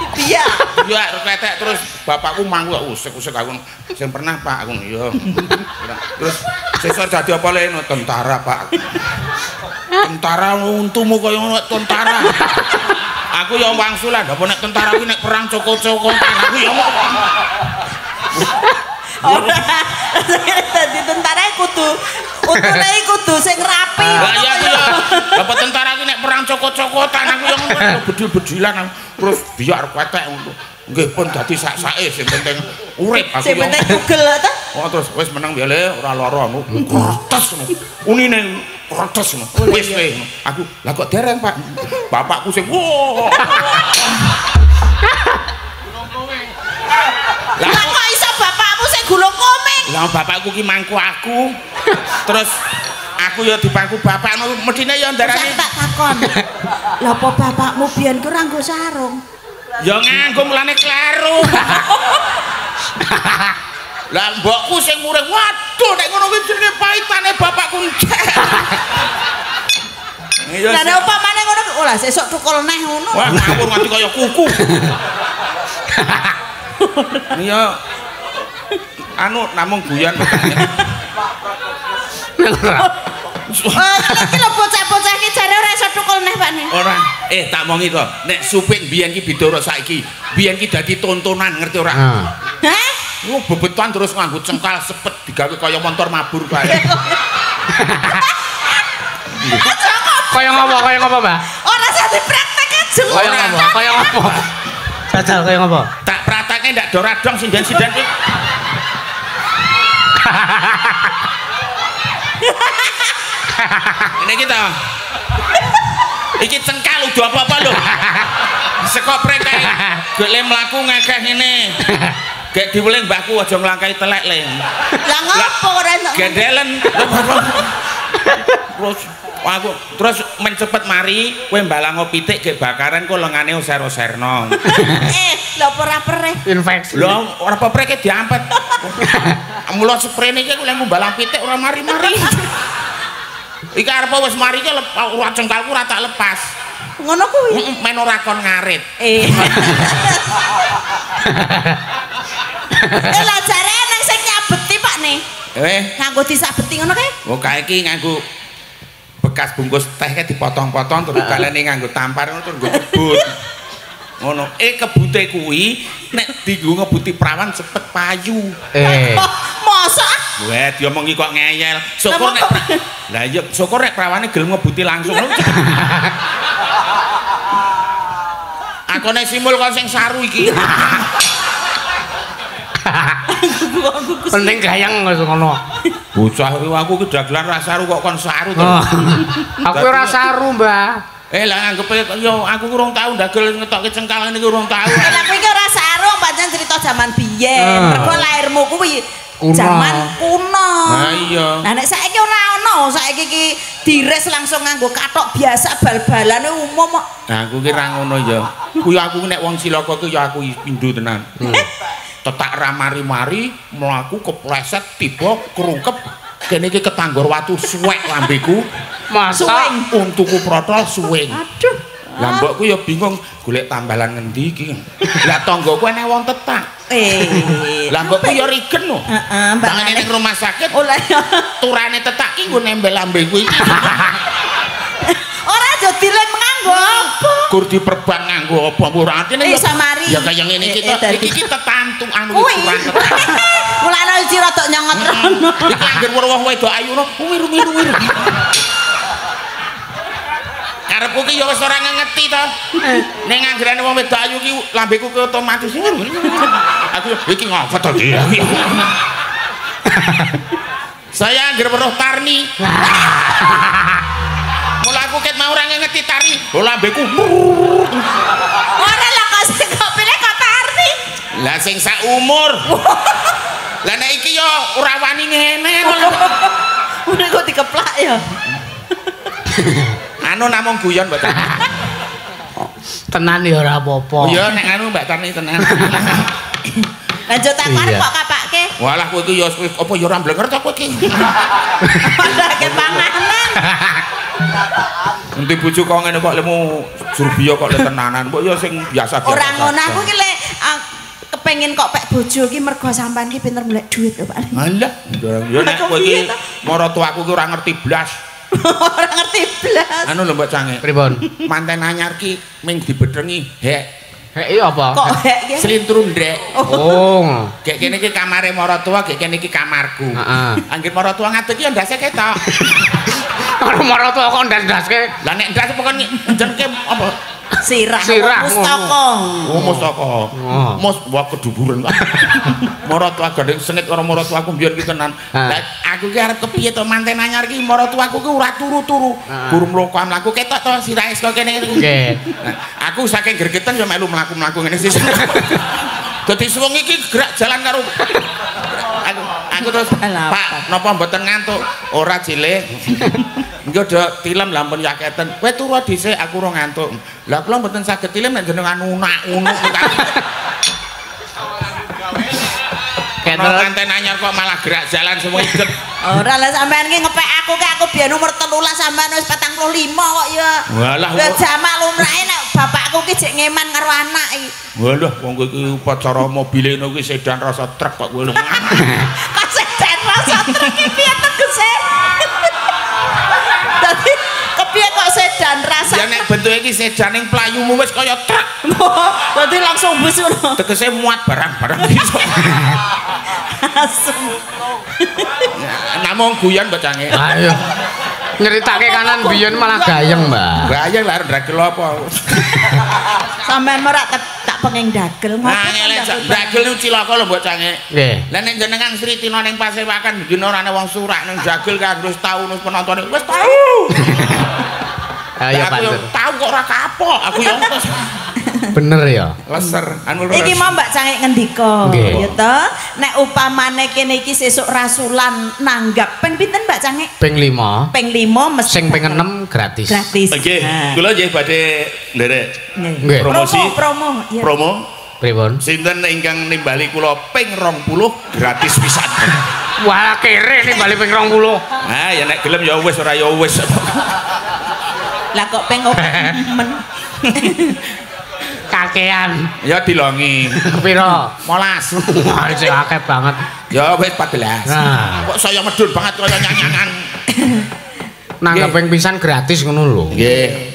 dibiak iya ketek terus bapakku manggu usik-usik aku saya pernah Pak aku iya terus sesor jadi apa lain tentara Pak tentara untukmu kaya tentara aku yang wangsulan apa nek tentara aku nek perang cokok-cokok aku yang ora dadi tentara kudu utune kudu sing rapi kaya apa tentara iki nek perang cokot-cokotan aku yo ngono bedil-bedilan terus biar ketek nggih pun dadi sak-sake sing penting urip aku sing penting gugel ta oh terus wis menang ya le ora lara ngono kertes ngono unine kertes ngono wis aku lah kok dereng Pak bapakku sing wo lah kok iso bapakmu sing gulung komeng. Lah bapakku ki mangku aku. Terus aku ya dipangku bapakmu medine ya ndarani. Tak takon. Lah apa bapakmu biyen ku ora nggo sarung? Ya nganggo mulane kleru. Lah mbokku sing muring, waduh nek ngono kuwi jenenge paitane bapakku. Lah nek upamane ngono oh lah sesuk tukul neh ngono. Wah, ngawur nganti kaya kuku. Iya. Anu namung guyon. Iki lho bocah-bocah iki jare ora iso tukul neh Pak ne. Ora. Tak mongi to. Nek supin biyen ki bidoro saiki. Biyen ki dadi tontonan ngerti ora? Heh. Lu bebetan terus nganggo cengkal sepet digawe kaya montor mabur kae. Kaya ngopo, Mbak? Ora sate praktek ajeng. Kaya ngopo? Jajal kaya ngopo? Tak prakteke ndak doradong sinden-sinden iki. Ini kita. Iki cengkal udah apa-apa lho. Sekoprek kae. Golek mlaku ngakeh ngene. Gek diweling mbahku aja nglangkai telek le. Lah ngopo ora enak. Gendelen. Terus aku terus mencepet mari kowe mbalango pitik gek bakaran kok lengane oser-oserno. Lho ora pereh. Infeksi. Lho ora pepreke diampet. Mula sprene iki kowe mbalang pitik ora mari-mari. Iki arep wis mari iki ora cengkalku ora tak lepas. Ngono kuwi men ora kon ngarit. Lah jare nang sing nyabeti Pak ne. Nganggo disabeti ngono kae. Oh kae iki nganggo bekas bungkus teh kayak dipotong-potong terus kalian ini nganggo tampar terus nganggo kebut ngono kebute kuwi nek dienggo ngebuti prawan cepet payu masa weh diomongi kok ngeyel syukur nek lah ya syukur nek prawane gelem ngebuti langsung aku nek simul kok sing saru iki penting gayang ngono. Bocah aku ki dagelan ra saru kok kon saru to. Aku ora saru, Mbah. Lah anggepe yo aku kurang tau dagel ngetokke cengkal niku kurang tau. Lah kowe ki ora saru, pancen cerita jaman biyen. Mergo lairmu kuwi jaman kuno. Ha iya. Lah nek saiki ora ono, saiki ki diris langsung nganggo kathok biasa bal-balane umum kok. Nah aku ki ra ngono ya. Kuwi aku nek wong cilaka ki ya aku pindho tenan. Tetak ramari-mari melaku kepleset tiba kerungkep kene iki ketanggor watu suwek lambeku masa untuku protol suweng aduh lah mbokku ya bingung golek tambalan ngendi iki lah tanggoku ana wong tetak lah mbokku ya rigen lho heeh mbak ning rumah sakit oleh turane tetak iki nggo nembel lambeku iki ora aja dilem nganggo apa kur diperban nganggo apa ora atine ya kaya ngene iki iki tetantu anu ukuran mulane iki rodok nyengot rono iki anggere weruh wedok ayu no wiru-wiru karepku ki ya wis ora ngeti to ning anggerane wong wedok ayu ki lambeku ki otomatis aku iki ngapa to iki saya anggere weruh tarni aku ket mau orang yang ngerti tari lambeku orang lah kau sing kopine kok tari lah sing sak umur lah nek iki yo ora wani ngene udah kok dikeplak ya anu namung guyon Mbak Tarni tenan ya ora apa-apa ya nek anu Mbak Tarni tenan lanjut aku arep kok kapake walah kowe iki yo apa yo ora blenger to kowe iki sakit panganan nanti bujuk kau ngene kok lemu surbiyo kok le tenanan kok ya sing biasa biasa orang ngono aku ki le kepengin kok pek bojo ki mergo sampean ki pinter golek duit lho Pak. Halah yo nek kowe ki moro tuaku ki ora ngerti blas. Ora ngerti blas. Anu lho Mbak Cange. Pripun? Manten anyar ki ming dibedhengi hek. Hek iki apa? Kok hek ki? Slintru ndrek. Oh. Gek kene iki kamare moro tua, gek kene iki kamarku. Heeh. Anggere moro tua ngadeg ki ndase ketok. Moro tua kok ndaske. Lah nek ndas pokoke jenenge apa? Sirah mustaka. Oh mustaka. Mus wae keduburan kok. Moro tua gendeng sengit karo moro tuaku mbiyen ki tenan. Lah aku ki arep kepiye to manten anyar ki moro tuaku ki ora turu-turu. Guru mlokoan mlaku ketok to sirahe kok kene iki. Nggih. Aku saking gregeten yo melu mlaku-mlaku ngene sih. Dadi suwung iki gerak jalan karo aku terus Pak, nopo mboten ngantuk, ora cilik. Engko dok tilem lampun yaketen. Kowe turu dhisik aku ora ngantuk. Lah kula mboten saged tilem nek jenengan unak-unuk. Kenapa anten anyar kok malah gerak jalan semua idet. Ora lah sampean iki ngepek aku ki aku biyen umur 13 sampean wis 45 kok ya. Walah. Lah jamak lumrahe nek bapakku ki jek ngeman karo anak iki. Walah wong kowe iki upacara mobile ngono ki sedan rasa truk kok kowe. Kok sedan rasa truk ki piye tegese? Dadi kepiye kok sedan rasa? Ya nek bentuke iki sedaning playumu wis kaya truk. Dadi langsung bus ngono. Tegese muat barang-barang iso. Namung guyon bacange. Ayo. Nyeritake kanan biyen malah gayeng, Mbak. Gayeng lha ndagel apa? Sampeyan ora tak penging dagel ngopo. Dagel niku cilaka lho, Mbok Cange. Nggih. Lah nek jenengan sritina ning Pasewakan ben ora ana wong surak ning dagel kanggo taun penonton. Wis tau. Ayo pantes. Tau kok ora kapok aku yo. Bener ya. Leser. Iki mau Mbak Cangik ngendika, ya to. Nek upamane kene iki sesuk rasulan nanggap ping pinten Mbak Cangik? Ping 5. Ping 5 mesti sing ping 6 gratis. Gratis. Nggih. Kula nggih badhe nderek promosi. Promo. Promo. Pripun? Sinten ingkang nimbali kula ping 20 gratis pisan. Wah, kere nimbali ping 20. Nah, ya nek gelem ya wis ora ya wis. Lah kok ping men. Kakean ya dilongi piro 15 sing akeh banget ya wis 14 nah kok saya medun banget kaya nyanyangan nanggeping pisan gratis ngono lho nggih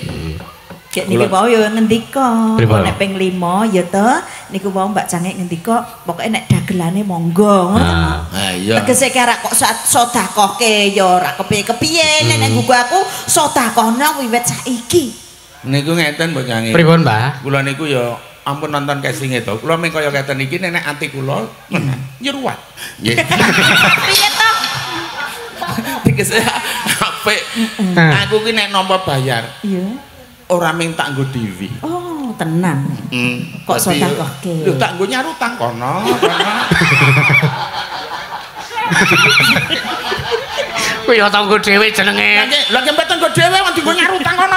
gek niki wau ya ngendika nek ping 5 ya to niku wau Mbak Cangik ngendika pokoke nek dagelane monggo ngono ha iya tegese kok sedekahke ya ora kepiye-kepiye nek nggo aku sedekahna wiwit saiki. Niku ngeten Mbak Cangik. Pripun, Mbak? Kula niku ya ampun nonton castinge to. Kula mung kaya ngeten iki nek ati kula nyeruat. Nggih. Piye to? Dikese apik. Aku ki nek nampa bayar. Iya. Ora mung tak nggo dhewe. Oh, tenang. Kok sedekahke. Lho tak nggo nyarutang kono. Kowe ya tanggo dhewe jenenge. Lah ki mboten kok dhewe wong dienggo nyarutang kono.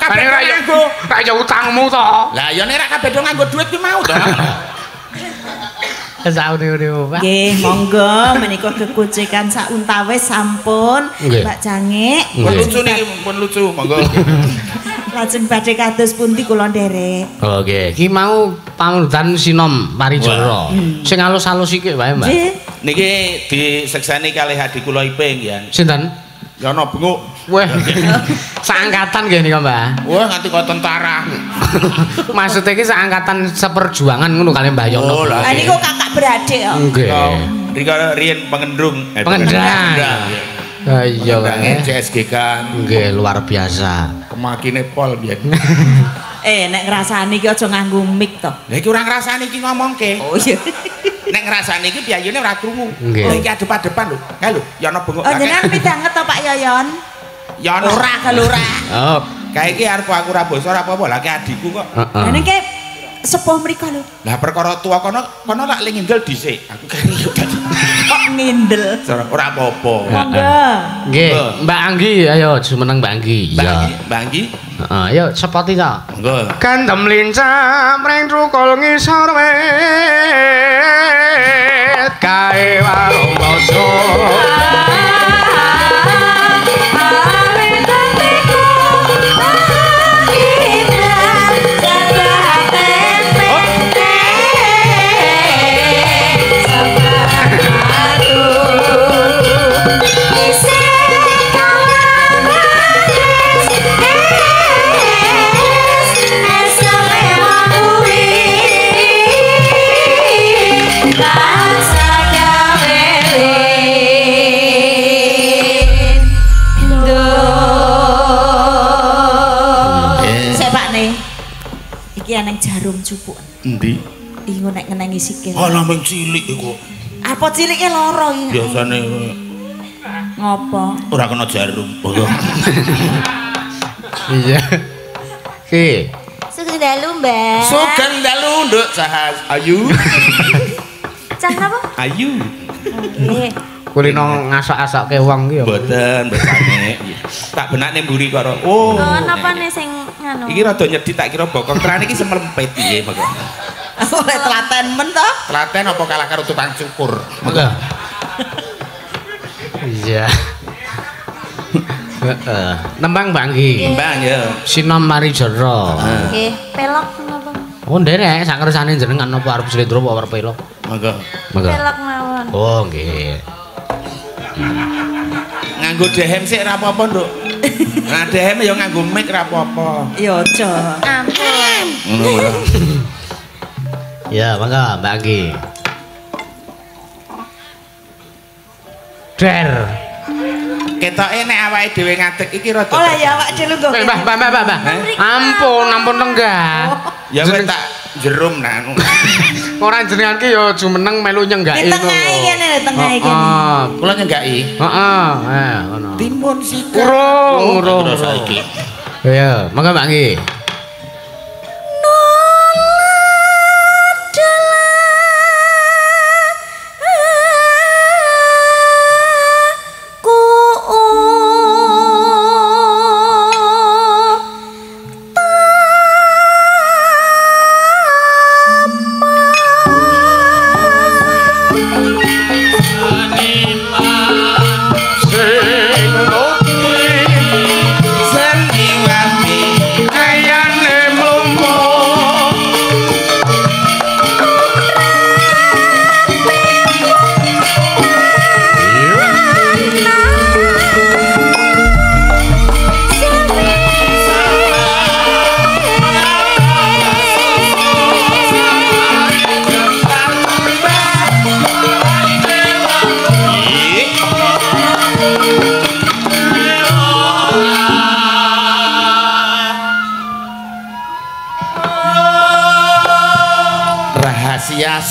Kabeh ora nggo, tak ya utangmu to. Lah ya nek kabeh do nganggo dhuwit ki mau to. Saune-une. Nggih, monggo menika kekucikan sak untawis sampun Mbak Cangik. Lucu niki pun lucu, monggo. Lajeng badhe kados pundi kula nderek. Oh nggih, iki mau pangundhan Sinom Parijoro. Sing alus-alus iki wae, Mbak. Niki disekseni kalih Hadi kula Iping ya. Sinten? Ya ana benguk. Weh. Saangkatan nggih nika, Mbak. Wah, nganti kaya tentara. Maksud iki saangkatan seperjuangan ngono kalih Mbak Yono. Ah niku kakak beradik kok. Nggih. Rika riyen pengendrung. Pengendrung. Iya kan CSGK nggih luar biasa kemakine pol biyen nek ngrasani iki aja nganggo mic to lha iki ora ngrasani iki ngomongke oh iya nek ngrasani iki piyayune ora krungu lha iki adep-adepan lho ha lho ya ana bengok kakek jenengan pidanget to Pak Yoyon ya ora kelora oh kae iki arep aku ora basa ora apa-apa lha ki adikku kok ngene ki sepuh mriko lho lah perkara tuwa kono kono lak ling ngindel dhisik aku kok ngindel ora apa-apa nggih Mbak Anggi ayo jumeneng Mbak Anggi ya Mbak Anggi heeh ayo sepoti ta nggih gandem lincap ring rukul ngisor wit kae wae bojo cupuk endi iki nek ngenengi sikil ala mung cilik kok apa cilike lara iki biasane ngopo ora kena jarum iya ki sugeng dalu Mbak sugeng dalu nduk cah ayu cah apa ayu Nggih. Kulino ngasak-asakke wong ki ya. Mboten, benake. Tak benakne mburi karo. Oh. Napa ne sing ngono? Iki rada nyedhi tak kira bokong. Trane iki semlempet piye monggo. Oleh telaten men to? Telaten apa kalah karo tukang cukur? Monggo. Iya. Nembang banggi. Nembang ya. Sinom mari jero. Nggih, pelok napa? Oh nderek sak kersane jenengan napa arep slendro apa arep pelok? Monggo. Pelok mawon. Oh nggih. Nganggo dehem sik ra apa-apa, Nduk. Nah dehem ya nganggo mic ra apa-apa. Ya aja. Ampun. Ngono. Ya, monggo banggi. Der. Ketoke nek awake dhewe ngadeg iki rada. Ola ya awak dhewe lho. Mbah. Ampun lenggah. Ya wis tak jerum nang. Ora jenengan ki ya aja meneng melu nyenggaki. Di tengah iki ngene lho, tengah iki. Heeh, kula nyenggaki. Heeh, ha ngono. Timun siku. Urung saiki. Ya, monggo Mbak nggih.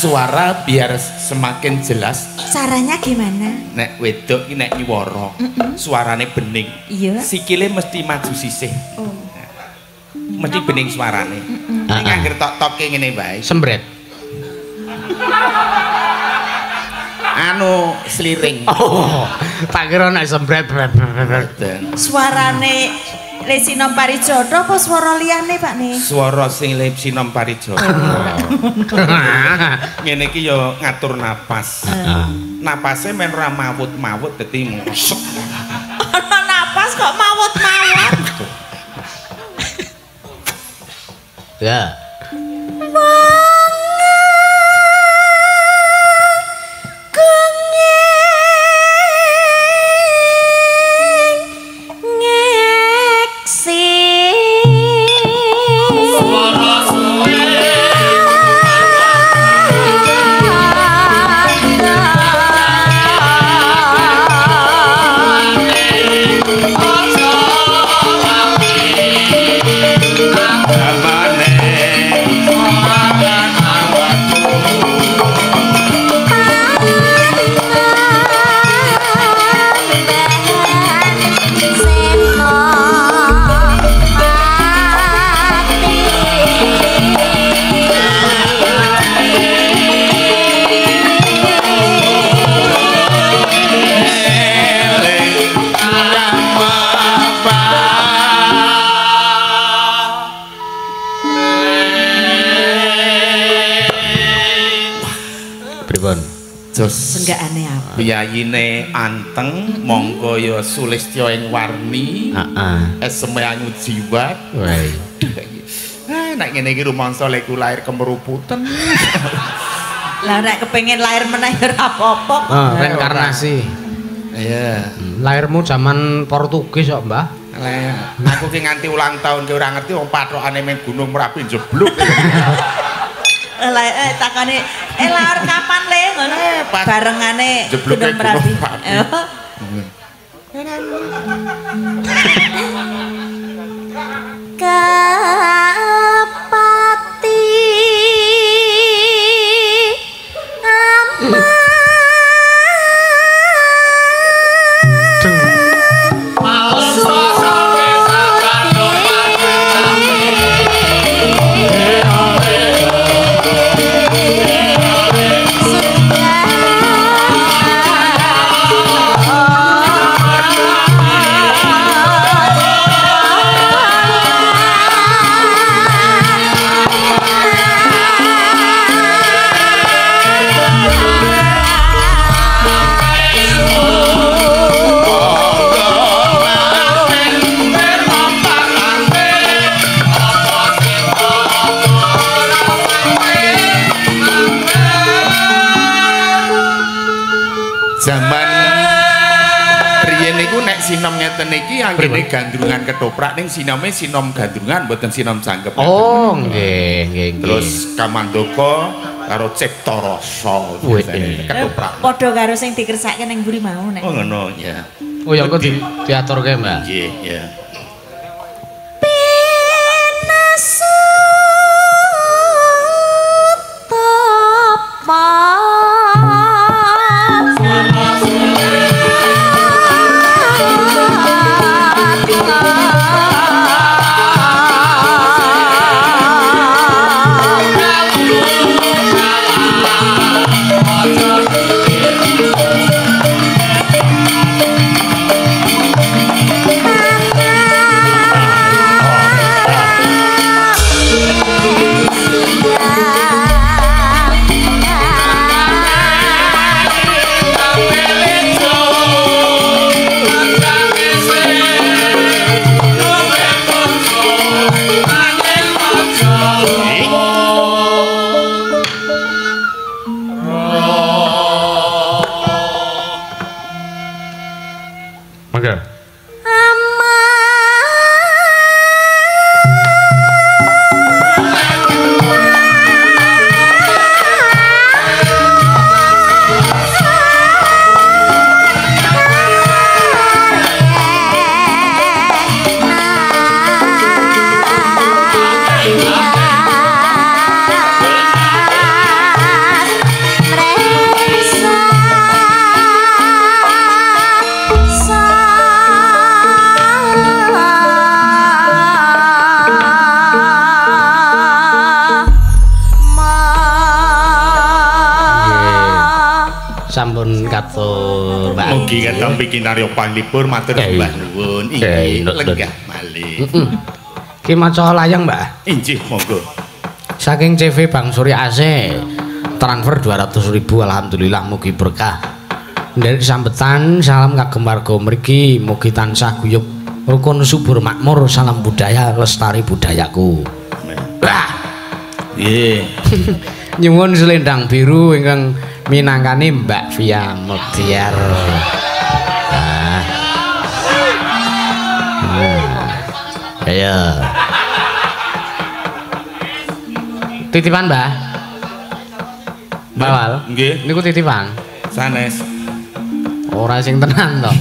Suara biar semakin jelas. Caranya gimana? Nek wedok ini nek nyuwara. Suarane bening. Iya. Sikile mesti maju sisih. Oh. Mesti bening suarane. Nek angger tok-toke ngene wae. Sembret. Anu sliring. Oh. Tak kira nek sembret. Suarane Lesinom Parijodho apa swara liyane Pak ne? Swara sing Lesinom Parijodho. Ngene iki ya ngatur napas. Napase men ra mawut-mawut dadi musuk. Ana napas kok mawut-mawut. Ya. Senggaane apa? Biyayine anteng, monggo ya sulistya ing warni. Heeh. Esme anyu jiwat. Wah. Ah nek ngene iki rumangsa leku lahir kemeruputan. Lah nek kepengin lahir meneh ya ora apa-apa. Reinkarnasi. Iya. Lahirmu zaman Portugis kok, Mbah? Lah, aku ki nganti ulang tahun ki ora ngerti wong patrokane men Gunung Merapi njebluk. Lah takane lahir kapan le ngono barengane Gunung Merapi. Kapati aman sinom ngeten iki anggene gandrungan ketoprak ning sinome sinom gandrungan mboten sinom sangkep. Oh nggih nggih. Terus kamandoko karo cipta rasa ketoprak. Padha karo sing dikersake ning mburi mau nek. Oh ngono ya. Oh ya engko diaturke Mbak. Nggih ya. Pinasut apa mugi kathah pikinarya panglipur matur mbah nuwun inggih lenggah malih. Ki maca layang Mbak. Inggih monggo. Saking CV Bang Surya AC transfer 200.000 alhamdulillah mugi berkah. Dari sambetan salam kagem warga mriki mugi tansah guyub rukun subur makmur salam budaya lestari budayaku. Wah. Nggih. Nyuwun selendang biru ingkang minangkani Mbak Via Mutiar. Ayo. Titipan Mbak. Bawal. Nggih. Niku titipan. Sanes. Ora sing tenan to.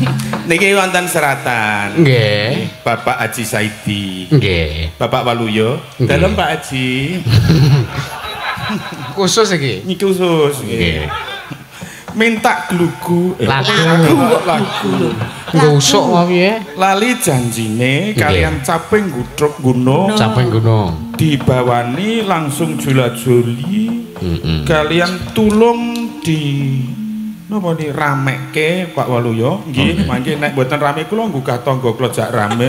Niki wonten seratan. Nggih. Bapak Haji Saidi. Nggih. Bapak Waluyo. Dalem Pak Haji. Khusus iki. Niki khusus. Nggih. Minta glugu lagu kok lagu. Ngusuk wae. Lali janjine kalian Caping Gunung. Caping Gunung. Dibawani langsung jula-juli. Kalian tulung di napa ni ramekke Pak Waluyo. Nggih, mangke nek mboten rame kula nggugah tangga klojak rame.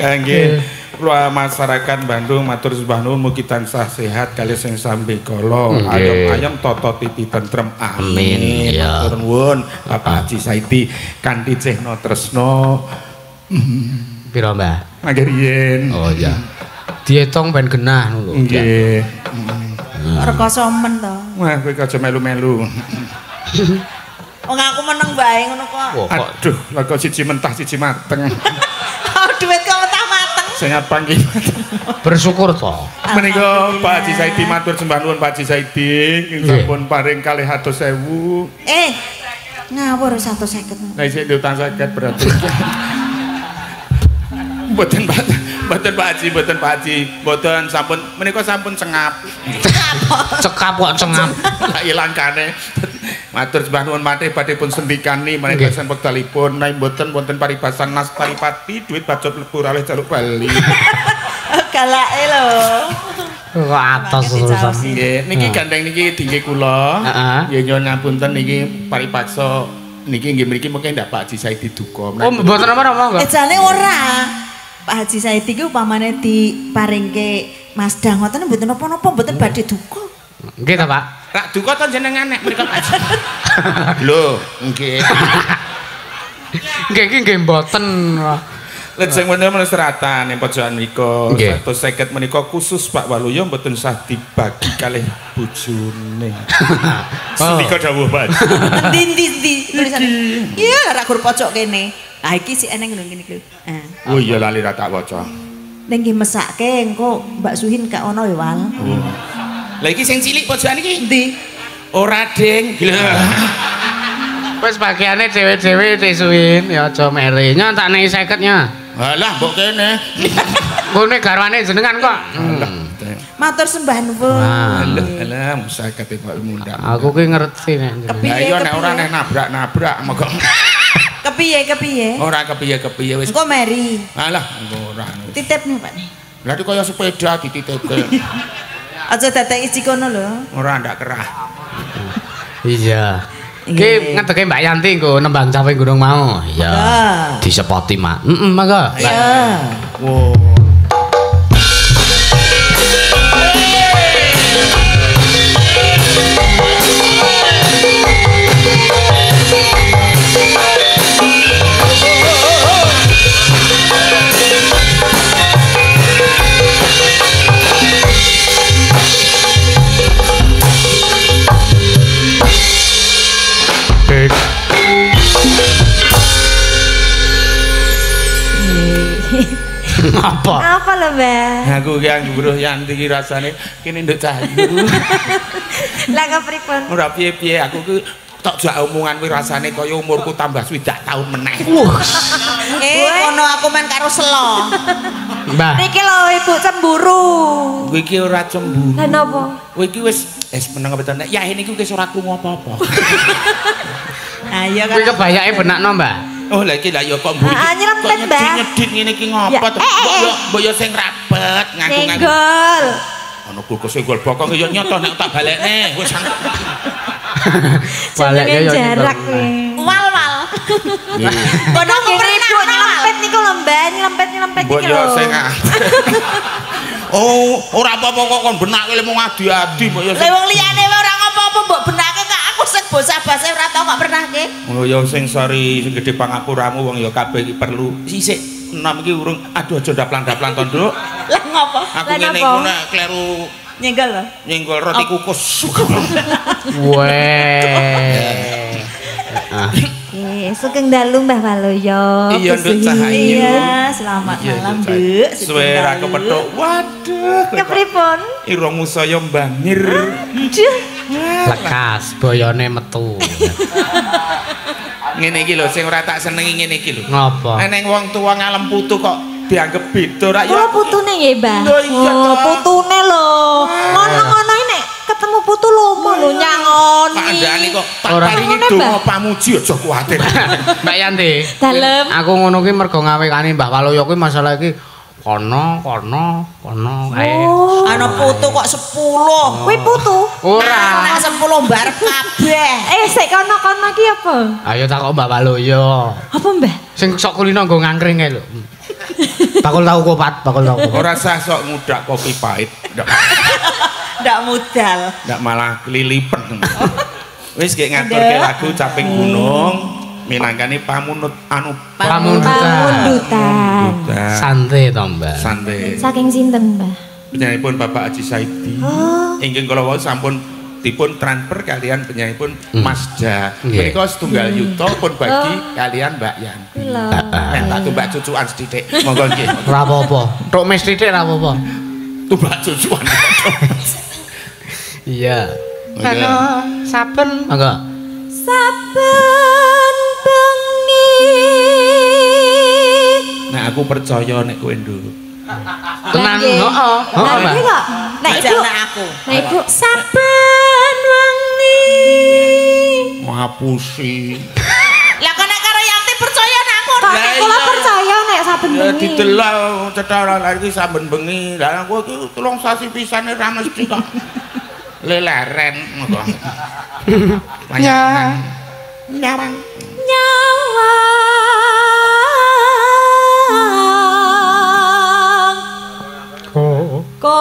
Nggih. Kula masyarakat Bandung matur sembah nuwun mugi tansah sehat kalih sing sambe kala ayam tata titi tentrem amin matur nuwun Bapak Haji Saidi kanthi cehna tresna pira Mbah mangke riyen oh iya dietong ben genah lho nggih rekoso men to wah kowe aja melu-melu wong aku meneng bae ngono kok aduh lha kok siji mentah siji mateng duit kok mentah-mateng sangat panggih bersyukur toh menika Pak Haji Saidi matur sembah nuwun Pak Haji Saidi sampun paring kalih 100.000 ngawur 150 lha sik utang 50 berarti mboten Pak Haji mboten Pak Haji mboten sampun menika sampun cengap cekap kok cengap lha ilangkane matur sembah nuwun matih badhe pun sendikani menika sen wektalipun nai mboten wonten paribasan nas paripati duit bajot lebur alih jaluk bali galake lho kok atos urusan nggih niki gandeng niki dinggih kula nggih nyuwun ngapunten niki paripaksa niki nggih mriki mengke ndak Pak Haji Saidi duka oh mboten apa-apa nggih jane ora Pak Haji Saidi ku upamane diparingke Mas Dang ngoten mboten napa-napa mboten badhe duka nggih ta Pak rak duka to jenengan nek mriku aja. Lho, nggih. Nggih iki nggih mboten. Lajeng menika seratan ing pojokan mriku 150 menika khusus Pak Waluyo mboten sah dibagi kalih bojone. Sedika dawuh, Pak. Endi-endi tulisane. Iya, rak gur pojok kene. Lah iki sik eneng ngono kene lho. Oh iya lali ra tak waca. Niki mesake engko Mbak Suhin gak ono ya, Wal. Lah iki sing cilik pojokan iki endi? Ora, Ding. Wis bagiane dhewe-dhewe disuwin ya aja mere. Nyon tak niki 50-nya. Halah mbok kene. Ngene garwane jenengan kok. Matur sembah nuwun. Lho, lha musakat kok mundhak. Aku ki ngerti nek. Lah iya nek ora neh nabrak-nabrak moko. Kepiye? Ora kepiye wis. Engko meri. Halah engko ora. Titipne, Pak. Lah iki kaya sepeda dititipke. Aja dadeki cikono lho. Ora ndak kerah. Iya. Ki ngeteke Mbak Yanti nggo nembang Caping Gunung mau. Iya. Disepoti, Mak. Heeh, monggo. Iya. Wo. Apa lho, Mbak? Aku ki angguruh Yanti ki rasane kene nduk cahyu. Lah kepripun? Ora piye-piye, aku ki tok jak omongan kuwi rasane kaya umurku tambah 60 tahun meneh. Kono aku men karo selo. Mbah. Niki lho Ibu cemburu. Kuwi ki ora cemburu. Lah napa? Kuwi ki wis meneng apa tenan. Yah niku wis ora krungu apa-apa. Ah iya kan. Kuwi kebayake benakno, Mbah. Oh lha iki lha ya kok mburi. Heeh, nyelempet, Mbah. Nyedit ngene iki ngopo to? Mbok yo sing rapet, ngaku-ngaku. Senggol. Ono kulkase gol bokong yo nyoto nek tak balekne. Wis sang. Balekne yo jarak. Wal. Bodo kepripun nyelempet niku lho, Mbah, nyelempet iki lho. Mbok yo sing oh, ora apa-apa kok kon benake le mung adi-adi mbok yo. Lah wong liyane wae ora ngopo-opo mbok benake kok aku sing bocah base ora tau kok pernahke. Oh ya sing sari sing gedhe pangapuramu wong ya kabeh iki perlu. Sisik enom iki urung aduh aja ndaplan-ndaplan to, Nduk. Lah ngopo? Aku ngene ngono kleru nyenggol lho. Nyenggol roti kukus. Weh. Sugeng dalu Mbah Waluyo. Iya, Nduk Cahayu. Selamat malam, Nduk. Suwe ra kepethuk. Waduh. Kepripun? Ira musaya Mbah Mir. Aduh. Lekas boyone metu. Ngene iki lho sing ora tak senengi ngene iki lho. Ngopo? Eneng wong tuwa ngalem putu kok dianggep beda ra ya. Lho putune nggih, Mbah. Oh, putune lho. Ngono-ngono iki ketemu putu lomo lho nyangoni. Kandhane kok paringi donga pamuji aja kuwatir. Mbak Yanti. Dalem. Aku ngono ki mergo ngawekane Mbah Waluyo kuwi masalah iki kono ae. Ana putu kok 10. Kuwi putu. Ora. Ana 10 mbar kabeh. Sik kono-kono ki apa? Ayo takok Mbah Waluyo. Apa, Mbah? Sing sok kulino nggo ngangkringe lho. Bakul tahu kopat, bakul tahu. Ora sah sok ngudak kopi pahit. Ndak modal. Ndak malah kelilipen. Wis gek ngaturke lagu Caping Gunung minangkane pamunut anu pamundutan. Santai to, Mbah. Santai. Saking sinten, Mbah? Penyanyiipun Bapak Haji Saidi. Inggih kula wau sampun dipun transfer kalian penyanyiipun Mas Ja. Menika setunggal yuta pun bagi kalian Mbak Yanti. Heeh. Tak tumbak cucukan sithik. Monggo nggih. Ora apa-apa. Tok mes sithik ora apa-apa. Tumbak cucukan. Iya. Karena saben, enggak. Saben bengi. Nah aku percaya nek kowe nduk. Tenan, heeh. Heeh, Mbak. Nek ibu aku. Nek ibu saben wengi. Ngapusi. Lah kok nek karo Yanti percaya nek aku. Lah kula percaya nek saben bengi. Didelok cetara lha iki saben bengi. Lah kowe iki tulung sasi pisane ra mesti kok. Lelaren ngono. Ya. Nyawa. Ko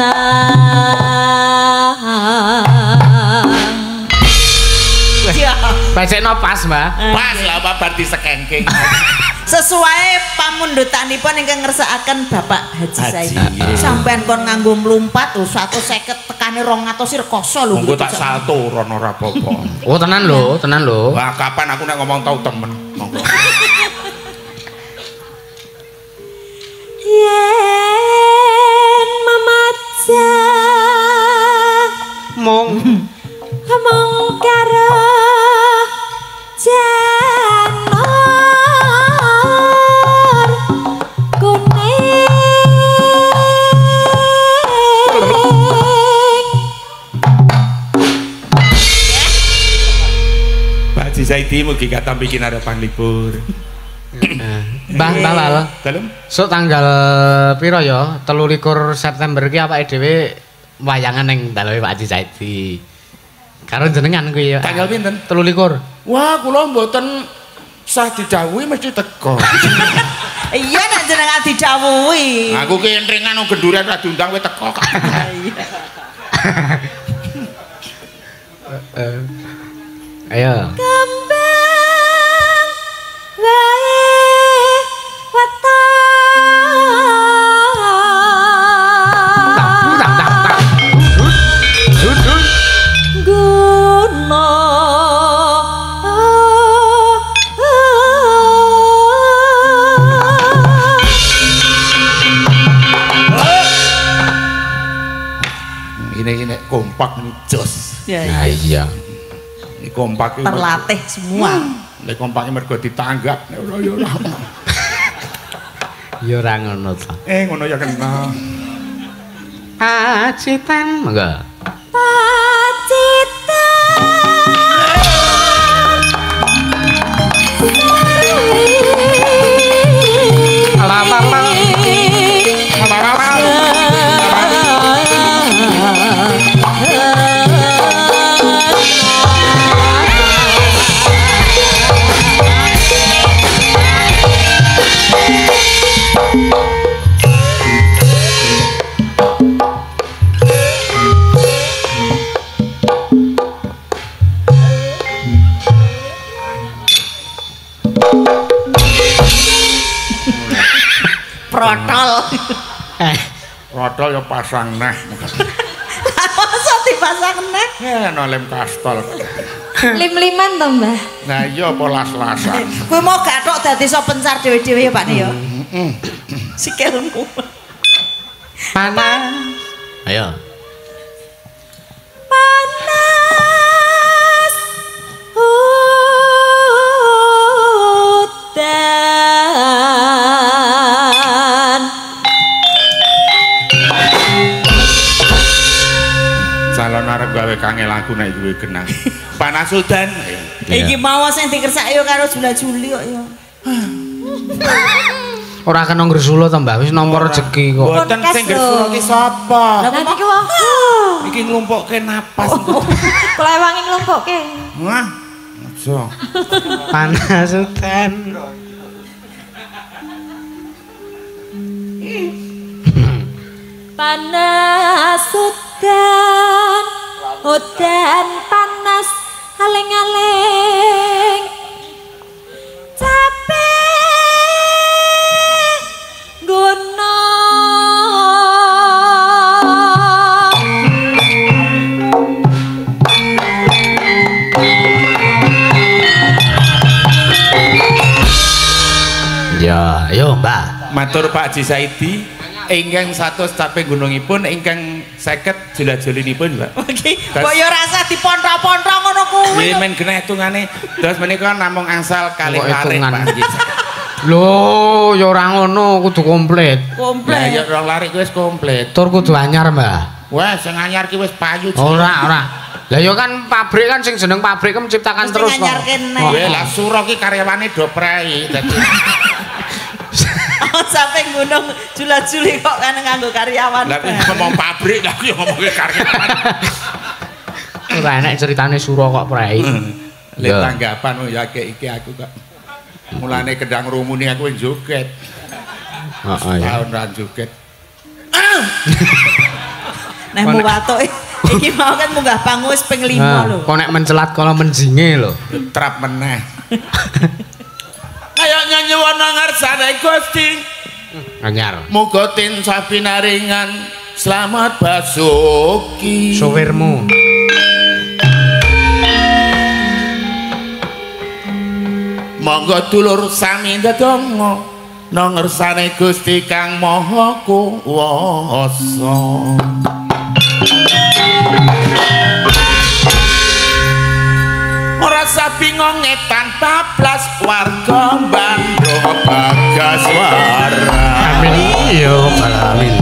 na. iya bacanya pas mbak pas lah mbak berarti sekengking sesuai pamundutanipun ingkang ngersakaken Bapak Haji saya sampean kon nganggo mlumpat 150 tekane 200 sir koso lho engko tak salto rono ora apa-apa. Oh tenan lho, tenan lho. Wah kapan aku nek ngomong tau temen. Monggo. Yen memajang mong mong karo Zaiti mugi katam bikin harapan libur. Mbah Lal. Dalem. So tanggal piro ya? 23 September ki awake dhewe wayangan ning daleme Pak Haji Zaiti. Karo jenengan kuwi ya. Tanggal pinten? 23. Wah, kula mboten sah didhawuhi mesti teko. Iya nek jenengan didhawuhi. Aku ki entringan nang genduran ra diundang kowe teko. Iya. Ayo. Kembang wae weton. Dudun guna. Ini kompak nih jos. Ya iya. Kompak terlatih semua. Lek kompaknya mergo ditanggap. Ya ora ngono ta. Ngono ya kena. Pacitan monggo. Pacitan. Protol. Protol yo pasang neh. Masa dipasang neh? Ya no lem kastol. Lim-liman to, Mbah? Nah iya apa las-lasan. Kowe mau gathok dadi iso pencar dhewe-dhewe ya, Pak ya. Heeh. Sikilmu. Panas. Ayo. Panas. Calon arep gawe kange lagu nek duwe genah. Panas udan. Iki mau sing dikersake yo karo bulan Juli kok yo. Ora kena ngresula ta Mbah, wis nomor rejeki kok. Mboten sing ngresula ki sapa? Lah iki wong. Iki nglumpukke napas. Klewangi nglumpukke. Wah. Aja. Panas udan. Panas udan, udan panas, aling-aling capek gunung. Ya, yo Mbak. Matur Pak Haji Zaidi. Ingkang 100 Caping Gunungipun ingkang 50 Jula-julinipun, Mbak. Nggih. Kok ya rasa dipontra-pontra ngono kuwi. Nggih men genah hitungane. Terus menika namung angsal kalih larik, Pak. Lho, ya ora ngono, kudu komplit. Komplit. Ya ora larik wis komplit. Tur kudu anyar, Mbah. Wah, sing anyar ki wis payu. Ora, ora. Lah ya kan pabrik kan sing jeneng pabrik menciptakan terus. Sing anyar kene. Nggih, lah sura ki karyawane do prei dadi. Caping Gunung Jula-Juli kok kan nganggo karyawan. Lah ngomong pabrik aku ya ngomongke karyawan. Ora enak ceritane sura kok prei. Lek tanggapan ya iki aku kok. Mulane kendang rumune aku wis joget. Heeh ya. Tahun ra joget. Nemu watoke. Iki mau kan munggah pangus ping 5 lho. Kok nek mencelat kala menjinge lho, trap meneh. Kaya nyuwun ngarsane Gusti. Anyar. Muga tinsah pinaringan slamet basuki suwirmu. Monggo dulur sami ndedonga nang ngersane Gusti Kang Maha Kuwasa. Rasa bingung etan bablas warga Bandung Bagaswara. Amin ya amin.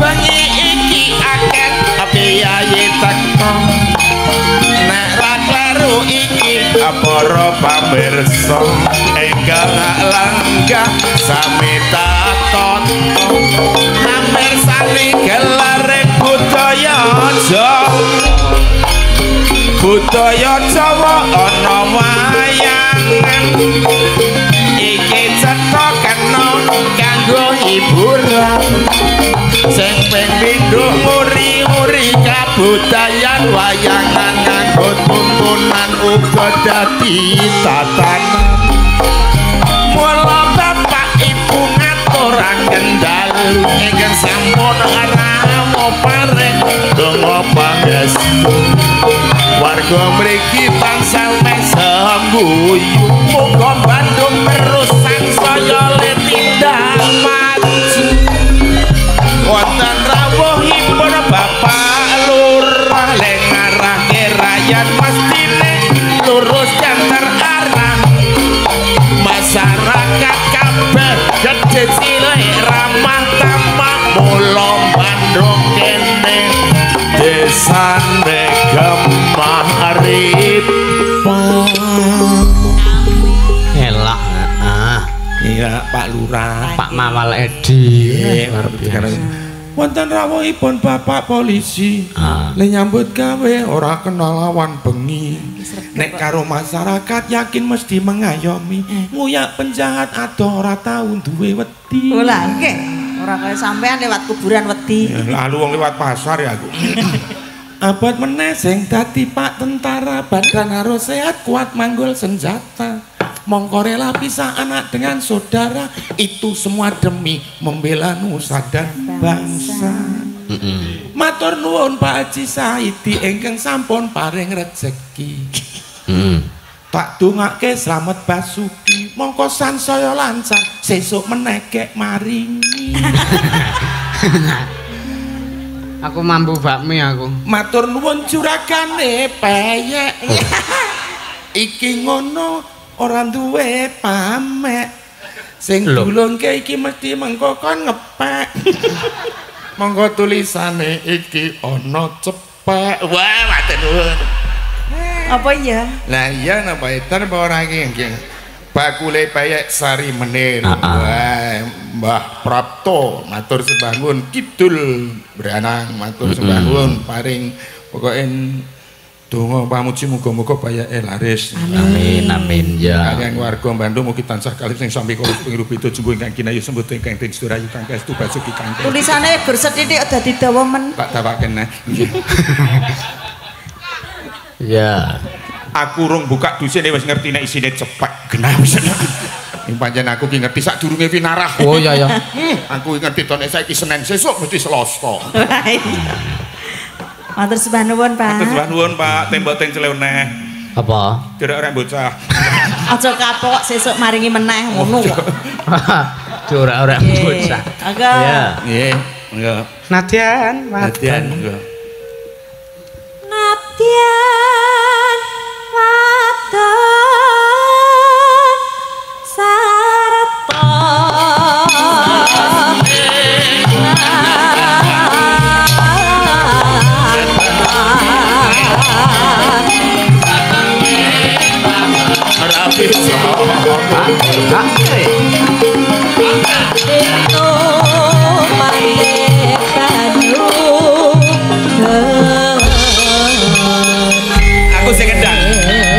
Bengi iki akeh piyaye teko nek ra kleru iki para pamirsa enggal langgah sami taton pamirsani gelar budaya Jawa ana wayangan iki cetha kena kanggo hiburan sing pindho muri-muri kabudayan wayangan nganggo tuntunan uga dadi tatanan mula bapak ibu ngaturan kendali ingin sampun ramu pareng donga pangestu warga mriki tansah sangguyu muga Bandung terus sangsaya letindang maju wonten rawuhipun bapak lurah leng ngarahke rakyat mestine lurus dan terarah masyarakat kabeh gedhe cilik ramah tamah mula Bandung kene desane gemah. Elak iya Pak Lurah, Pak Mawal Edi. Wonten rawuhipun Bapak Polisi. Lek nyambut gawe ora kenal lawan bengi. Nek karo masyarakat yakin mesti mengayomi. Nguyak penjahat adoh ora tau duwe wedi. Lho lha nggih, ora kaya sampean lewat kuburan wedi. Lalu wong lewat pasar ya aku. Abot meneh sing dadi Pak Tentara badan harus sehat kuat manggul senjata mongko rela pisah anak dengan saudara itu semua demi membela nusa dan bangsa. Matur nuwun Pak Haji Saidi ingkang sampun paring rejeki. Tak dongake slamet basuki mongko sansaya lancar sesuk meneh kek maringi. Aku mampu bakmi aku. Matur nuwun curagane peyek. Iki ngono ora duwe pamek. Sing dulungke iki mesti mengkokon ngepek. Monggo tulisane iki ana cepek. Wah, matur nuwun. Apa iya? Lah iya napa eter apa ora iki nggih. Bakule peyek sari menir. Wah, Mbah Prapto matur sembangun kidul beranang matur sembangun paring pokoke donga pamuji muga-muga bayake laris. Amin amin ya. Kaliyan warga Bandung mugi tansah kalih sing sami kula ping rupido jumbo ingkang kinayu sembuh ingkang teng sedaya kang kastu basuki kang. Tulisane bersethithik dadi dawa men. Tak dawaken. Ya. Aku rung buka dusine wis ngerti nek isine cepek genah wis. Pancen aku ki ngerti sak durunge winarah. Oh iya ya. Aku ngerti to nek saiki Senin sesuk mesti Selasa. Matur sembah nuwun, Pak. Matur sembah nuwun, Pak. Tembok teng Cleoneh. Apa? Direk rek bocah. Aja kapok sesuk maringi meneh ngono kok. Direk bocah. Iya. Nggih. Monggo. Nadyan, Nadyan. Nadyan. Wadon. Aku segedang.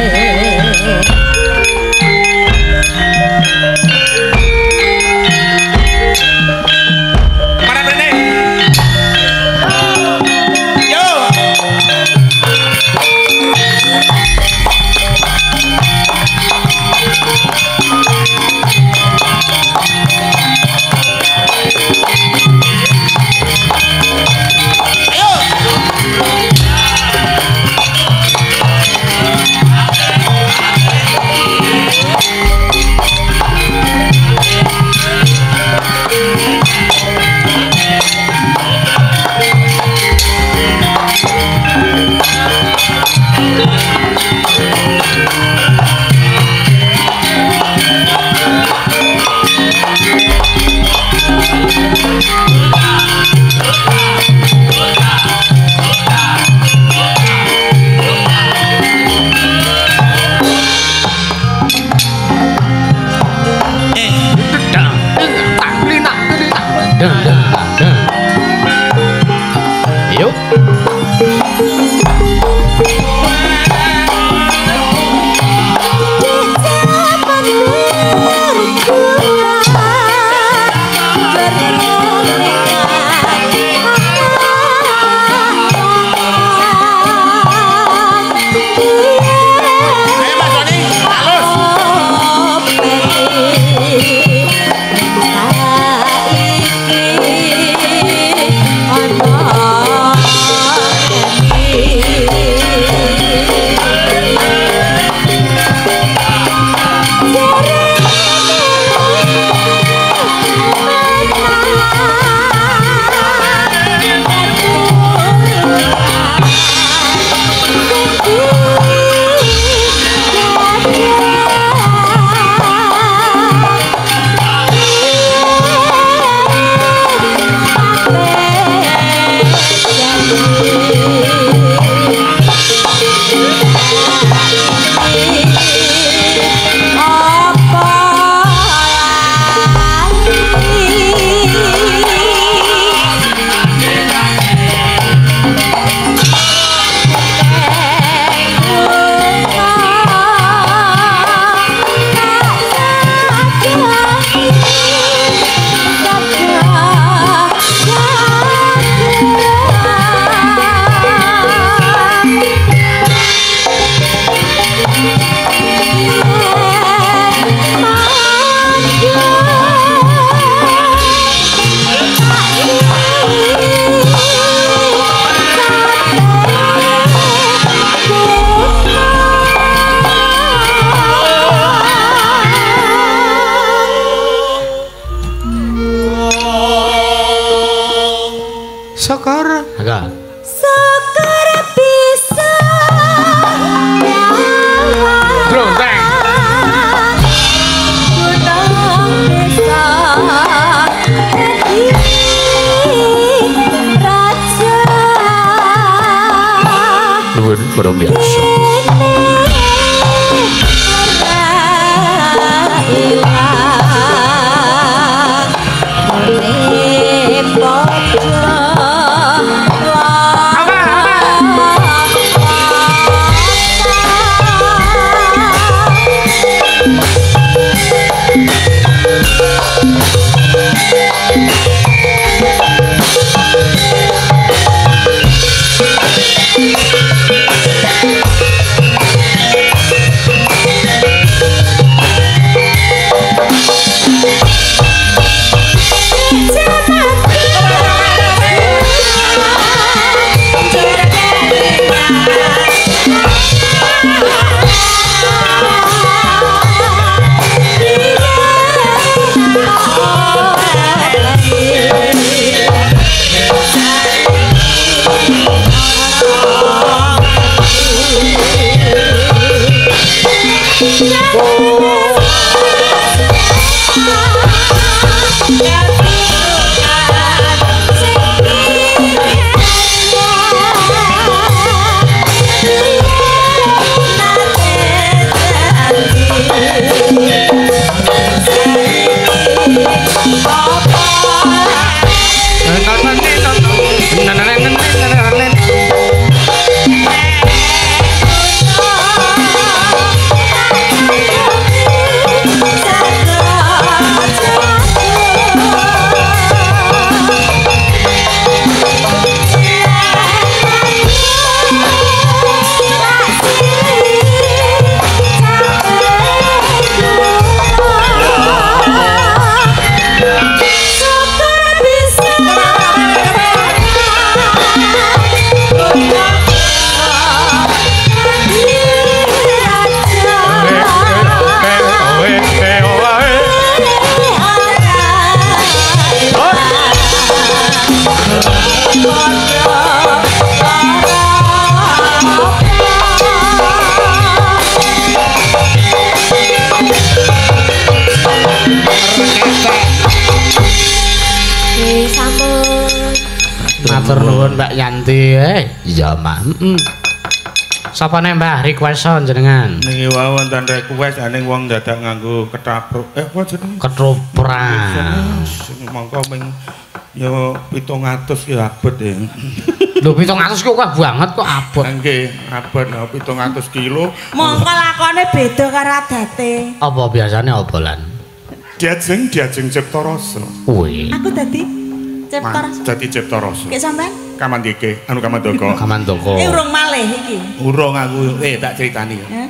Yuk. Sapa nih Mbah request sound jenengan? Nih wawan dan request aneh wong dadak nganggo ketapro. Apa jeneng? Ketoprak. Mongko ming Yo 700 ya abot ya. Lho 700 kok akeh banget kok abot. Nggih, abot 700 kilo. Mongko lakone beda karo adate. Apa biasane obolan? Diajeng Cipta Rasa. Kuwi. Aku dadi Cipta Rasa. Dadi Cipta Rasa. Ki sampean? Kamandike, anu Kamandoko. Kamandoko. Urung malih iki. Urung aku tak critani. Heeh.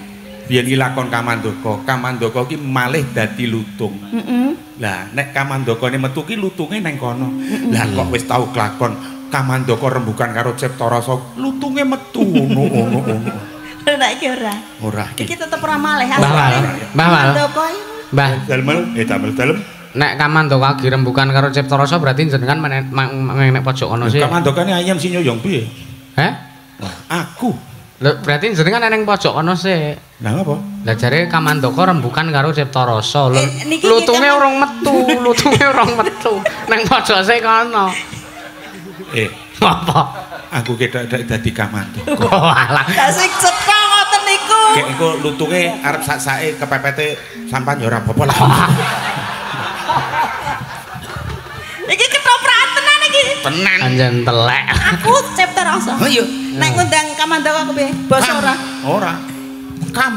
Biyen iki lakon Kamandoko. Kamandoko iki malih dadi lutung. Heeh. Lah nek Kamandokane metu ki lutunge nang kono. Lah kok wis tau kelakon Kamandoko rembukan karo Cipta Rasa lutunge metu ngono. Ora iki ora. Ora iki. Iki tetep ora malih. Mbah Wal. Mbah dalem, dalem. Nek Kamandoko lagi rembukan karo Cipta Rasa berarti jenengan menek pojok kono sih. Kamandokane ayam sinyo yang piye? Heh? Aku. Lho berarti jenengan nang pojok kono sih. Lah ngapa? Lah jare Kamandoko rembukan karo Cipta Rasa. Lutunge urung metu, Nang pojok sik kono. Apa? Aku kedak-kedak dadi Kamandoko. Walah. Lah sing cetha ngoten niku. Nek engko lutunge arep sak-sake kepepete sampan ya ora apa-apa lah. Iki ketoprakan tenan iki. Tenan. Anjen telek. Aku Cipta Rasa. Oh iya. Nek ngundang Kamandoko aku piye? Basa ora? Ora. Kam.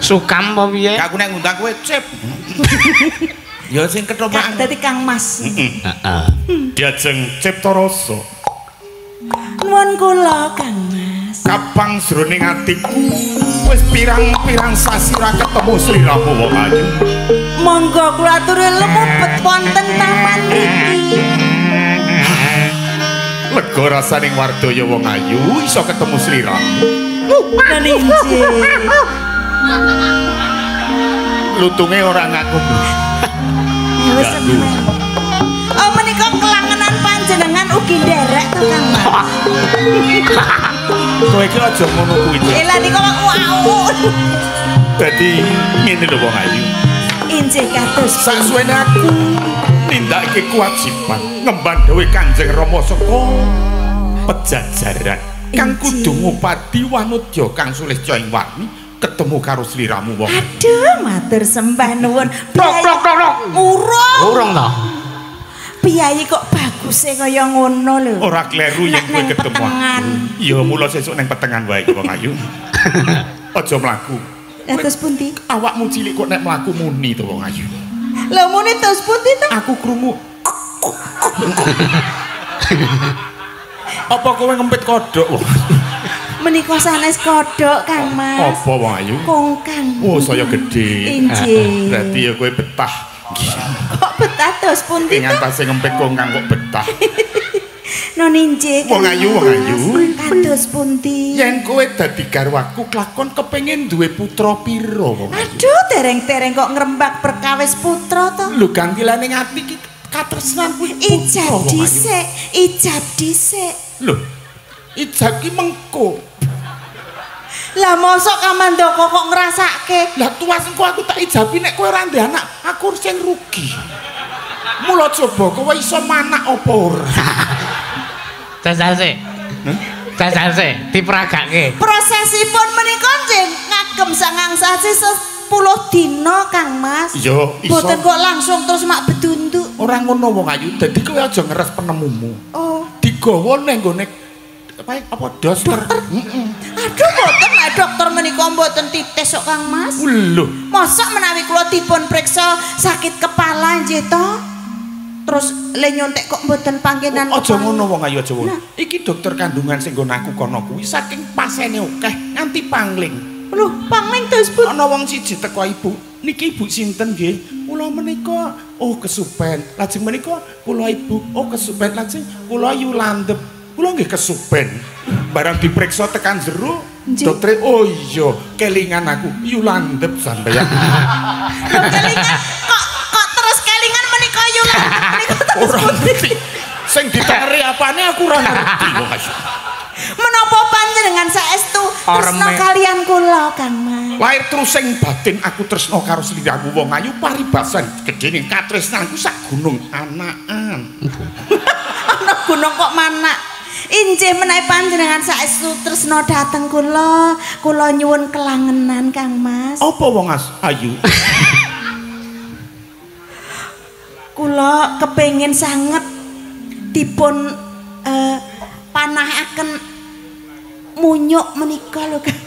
Sukam apa piye? Aku nek ngundang kowe Cip. Ya sing ketoprak dadi Kang Mas. Heeh. Diajeng Cipta Rasa. Nuwun kula Kang Mas. Kapang jroning atiku wis pirang-pirang sasira ketemu sliramu wong ayu. Monggo kula aturi lumebet wonten taman niki. Lega rasaning wardaya wong ayu iso ketemu sliramu. Nanging lutunge ora ngaku. Oh menika kelangenan panjenengan ugi nderek to Kang Mas. Kowe iki aja ngono kuwi. Lah niku wong au. Dadi ngene lho wong ayu. Injih kados sasuwene aku nindakake kewajiban ngemban dhewe Kanjeng Rama saka pejajaran kang kudu ngupati wanudya kang sulih coing warni. Ketemu karo sliramu wong. Aduh, matur sembah nuwun. Plok. Urung. Urung ta. Piyayi kok baguse kaya ngono lho. Ora kleru yen kowe ketemu. Ya mula sesuk nang petengan wae wong ayu. Aja mlaku. Terus pundi? Awakmu cilik kok nek mlaku muni to wong ayu. Lho muni terus pundi to? Aku krungu. Apa kowe ngempit kodhok wong? Menika sanes kodhok Kang Mas. Apa wong ayu? Kongkang. Oh, saya gedhe. Injih. Berarti ya kowe betah. Kok betah terus pundi to? Ngantase ngempet kongkang kok betah. Non injih. Wong ayu. Kados pundi? Yen kowe dadi garwaku klakon kepengin duwe putra pira wong ayu? Aduh, tereng-tereng kok ngrembak perkawis putra to. Lho gantilane ngati iki katresnan kuwi. Ijab dhisik. Lho, ijab ki mengko. Lah mosok Kamandoko kok ngrasake. Lah tuwas engko aku tak ijabi nek kowe ora ndek anak, aku sing rugi. Mula coba kowe iso manak apa ora. Dasar sik diperagake. Prosesipun menika njen ngagem sangang sasi 10 dina Kang Mas. Yo, iso. Boten kok langsung terus mak bedunduk. Ora ngono wong ayu, dadi kowe aja ngeres penemumu. Oh, digawa nang gone apa dokter? Aduh boten lah dokter menika mboten titis kok Kang Mas. Lho, mosok menawi kula dipun priksa sakit kepala nggih to? Terus le nyontek kok mboten panggenan. Aja ngono wong ayu aja ngono. Iki dokter kandungan sing nggon aku kono kuwi saking pasene akeh nganti pangling. Lho, pangling terus Bu. Ana wong siji teko ibu. Niki ibu sinten nggih? Kula menika oh kesupen. Lajeng menika kula ibu oh kesupen lajeng kula yu landhep. Kula nggih kesupen. Barang diperiksa tekan jero, dokter oh iya, kelingan aku. Yu landhep sampeyan. Kelingan kok terus kelingan menika yu landhep menika terus ngerti. Sing ditengeri apane aku ora ngerti kok. Menapa panjenengan saestu tresna kaliyan kula Kang Mas? Lahir terus sing batin aku tresna karo sliramu wong ayu paribasan gedene katresnanku sak gunung anakan. Ana gunung kok manak. Injih menawi panjenengan saestu tresna dhateng kula, kula nyuwun kelangenan Kang Mas. Apa wong ayu? Kula Seno kepingin sangat dipun panahaken munyuk menika lho Kang.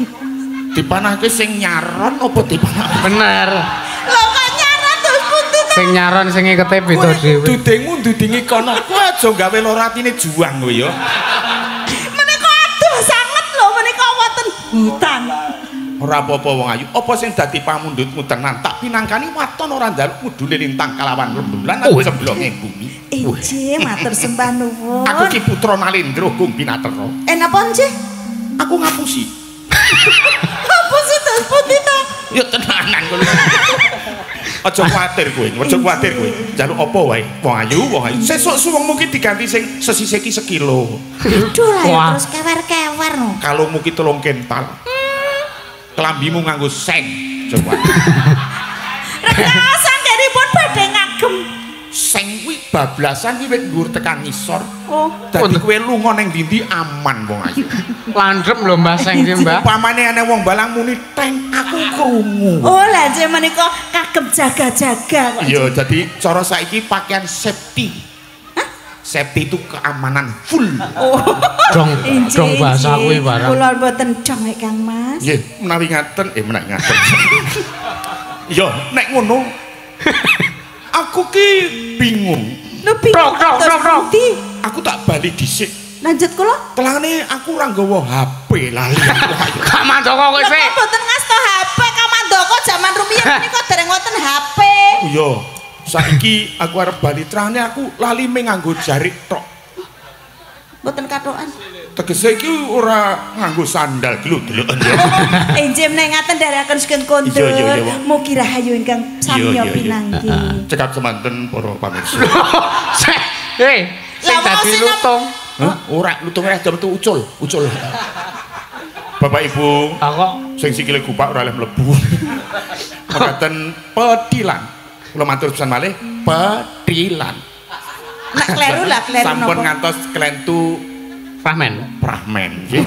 Dipanahke sing nyaron apa dipanah? Bener. Lho kok nyaron terus puntune. Sing nyaron sing ngikete beda dhewe. Dudingmu dudingi kono kowe aja gawe lara atine juang kowe ya. Menika aduh sanget lho menika wonten hutan. Ora apa-apa wong ayu, apa sing dadi pamundhutmu tenan tak pinangkani waton ora njaluk mudune lintang kalawan rembulan aku seblonge bumi. Ije matur sembah nuwun. Aku Ki Putra Nalindra Gung Pinatera. Napa nggih? Aku ngapusi. Ngapusi terus putina. Ya tenanan kowe. Aja kuwatir kowe, aja kuwatir kowe. Jaluk apa wae wong ayu sesuk suwengmu ki diganti sing sesisih ki sekilo. Aduh lah terus kewer-kewer. Kalungmu ki 3 kental. Kelambimu nganggo seng coba rekasang deripun badhe ngagem seng kuwi bablasan iki wis dhuwur tekan ngisor oh dadi kowe lunga ning ndi aman wong ayu landrep lho Mbah seng iki Mbah upamane ana wong balang muni teng aku krungu oh lha nggih menika kagem jaga-jaga iya dadi cara saiki pakaian safety. Safety itu keamanan full. Oh. Dong bahasa kuwi barang. Kula mboten dong Kang Mas. Nggih, menawi ngaten menawi ngaten. Yo, nek ngono aku ki bingung. Lho bingung. Tok. Aku tak bali dhisik. Lanjut kula. Telane aku ora nggawa HP lali. Kamandoko kowe sik. Mboten ngasta HP Kamandoko jaman rumiyin menika dereng wonten HP. Iya. Saiki aku arep bali trane aku lali nganggo jarik tok. Mboten kathokan. Tegese iki ora nganggo sandal gludelekan. Enjem nek ngaten ndherekaken sugeng kondur. Mugi rahayu ingkang samya pinanggi. Cekap semanten para pamirsa. Hei, sing dadi lutung. Ora lutung aja metu ucul, ucul. Bapak Ibu, sing sikile gupak ora oleh mlebu. Mekaten petilan. Kula matur pisan malih petilan. Nek kleru lah kleru napa. Sampun ngantos klentu prahmen nggih.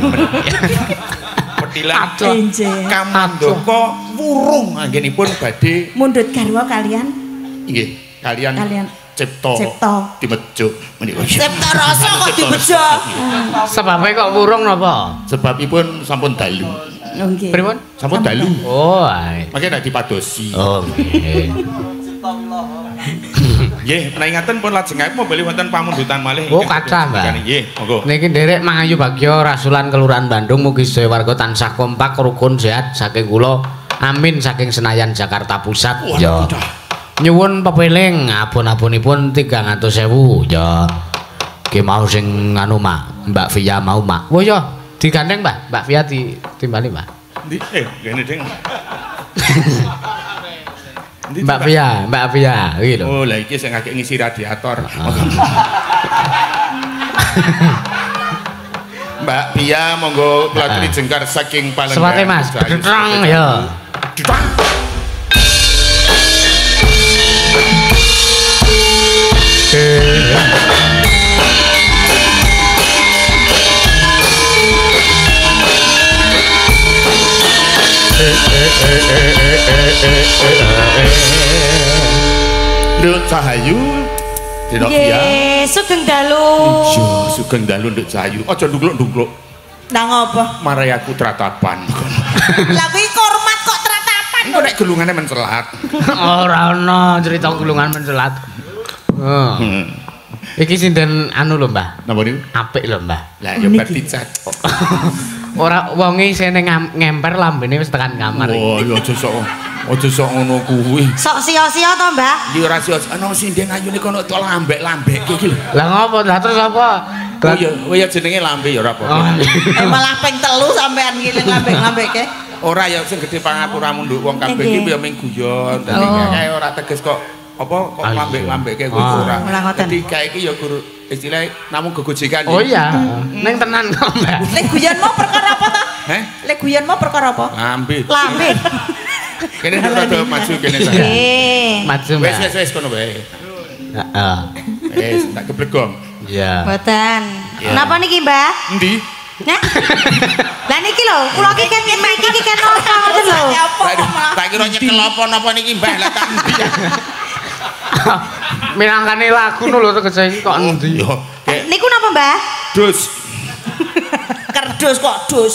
Petilan Kamandoko wurung anggenipun badhe mundhut garwa kalian nggih, kalian Cipta dimejuk menika. Cipta rasa kok dibejo. Sebabe kok wurung napa? Sebabipun sampun dalu. Nggih. Pripun? Sampun dalu. Oh, ae. Mangke nek dipadosi. Oh, nggih. Nggih, menawi ngaten pun lajeng ampun bali wonten pamundhutan malih. Oh, kathah, Mbak. Nggih, monggo. Niki nderek Mangayu Bagya Rasulan Kelurahan Bandung mugi sedaya warga tansah kompak rukun sehat saking kula. Amin saking Senayan Jakarta Pusat. Ya. Nyuwun pepeling abon-abonipun 300.000 ya. Ki mau sing anu Mak, Mbak Fia mau Mak. Oh ya, digandeng Mbak. Mbak Fia ditimbali Mbak. Ndi? Ngene Ding. Mbak Fia, iki lho. Oh, lha iki sing akeh ngisi radiator. Mbak Fia monggo kula jengkar saking Palembang. Sewate Mas. Dutang ya. Dutang. Nduk Cahayu, Nduk Fia. Nggih, sugeng dalu. Iya, sugeng dalu Nduk Cahayu. Aja ndungkluk-ndungkluk. Nang apa? Marai aku tratapan. Lah kuwi hormat kok tratapan. Engko nek gulungane mencelat. Ora ana cerita gulungan mencelat. Heeh. Iki sinden anu lho, Mbah. Napa niku? Apik lho, Mbah. Lah ya berarti cacok. Ora wonge sene ngemper lambene wis tekan kamar. Oh, ya aja sok ngono kuwi. Sok sia-sia to, Mbak? Iki ora sia-sia. Ana sindhen ayune kono tok lambek-lambeke iki lho. Lah ngopo? Lah terus apa? Oh ya jenenge lambe ya ora apa-apa. Malah ping 3 sampean ngiling lambek-lambeke. Ora ya sing gedhe pangapuramu nduk wong kabeh iki ya ming guyon dadi kae ora teges kok apa kok lambek-lambeke kuwi ora. Dadi kae iki ya guru istilah namun kegojekan. Oh iya, neng tenan kok Mbak. Leguyan mau perkara apa toh? Heh? Leguyan mau perkara apa? Lambe. Kene rada maju kene saya. Maju Mbak. Wes kono bae. Heeh. Wes tak keblegong. Iya. Mboten. Napa niki Mbak? Endi? Nah. Lah niki lho, kula iki kan mriki iki kan ora ngoten lho. Tak kira nyekel apa napa niki Mbak, lah tak endi. Milangkane lagu lho tegese iki kok endi. Niku napa, Mbah? Dus. Kerdus kok dus.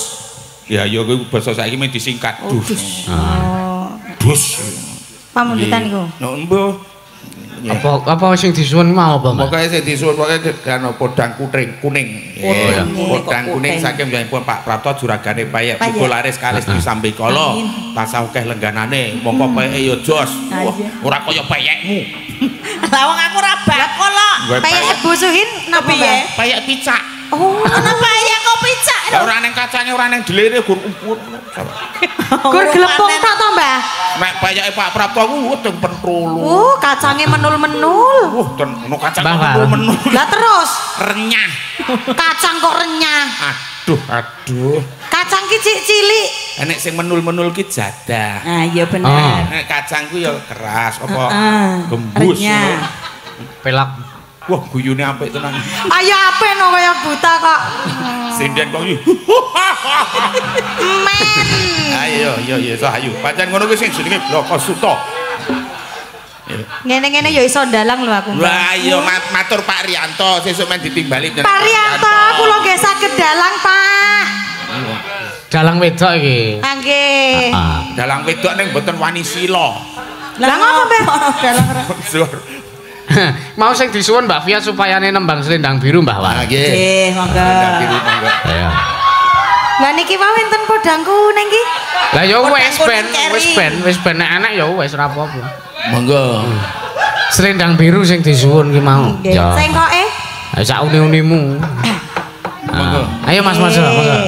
Ya ya kuwi basa saiki men disingkat dus. Oh. Dus. Pamundutan niku. Nggih. Apa sing disuwun mau apa, Mbah? Pokoke sing disuwun pokoke degan podang kuning. Podang kuning saking jayipun Pak Prato juragane payah popularis kalis disambi kala tasah akeh lengganane mongko payeke yo jos. Ora kaya payekmu. Lah wong aku ora bakala. Payeke busuhin napa piye? Payek picak. Oh, ana payek kok picak. Ora ning kacange ora ning dhelire gur umpun. Gur glepung tok to, Mbah? Nek payake Pak Prato ku teng pentrolo. Kacange menul-menul. Ono kacang menul-menul. Lah terus renyah. Kacang kok renyah. Aduh. Kacang ki cilik. Nek sing menul-menul ki jadah. Ah iya bener. Nek kacang ku ya keras apa gembus ngono. Pelak. Wah guyune apik tenan. Ayo apik no kaya buta kok. Sindian kok iki. Men. Ayo yo sayu. Pancen ngono ki sing jenenge Bloko Suto. Ngene-ngene ya iso ndalang lho aku. Lah iya matur Pak Riyanto sesuk men ditimbali. Pak Riyanto kula nggih saged dalang, Pak. Dalang wedok iki. Ha nggih. Dalang wedok ning mboten wani sila. Lah ngopo Mbah ana dalang ora? Mau sing disuwun Mbak Fia supaya nembang Selendang Biru Mbah Waluyo. Nggih, monggo. Selendang Biru monggo. Ya. Lah niki wae enten podang kuning iki. Lah ya wis ben nek anak ya wis ora apa-apa. Monggo. Selendang Biru sing disuwun ki mau. Ya. Sengkoke. Ha sak uni-unimu. Monggo. Ayo Mas, monggo. Jangan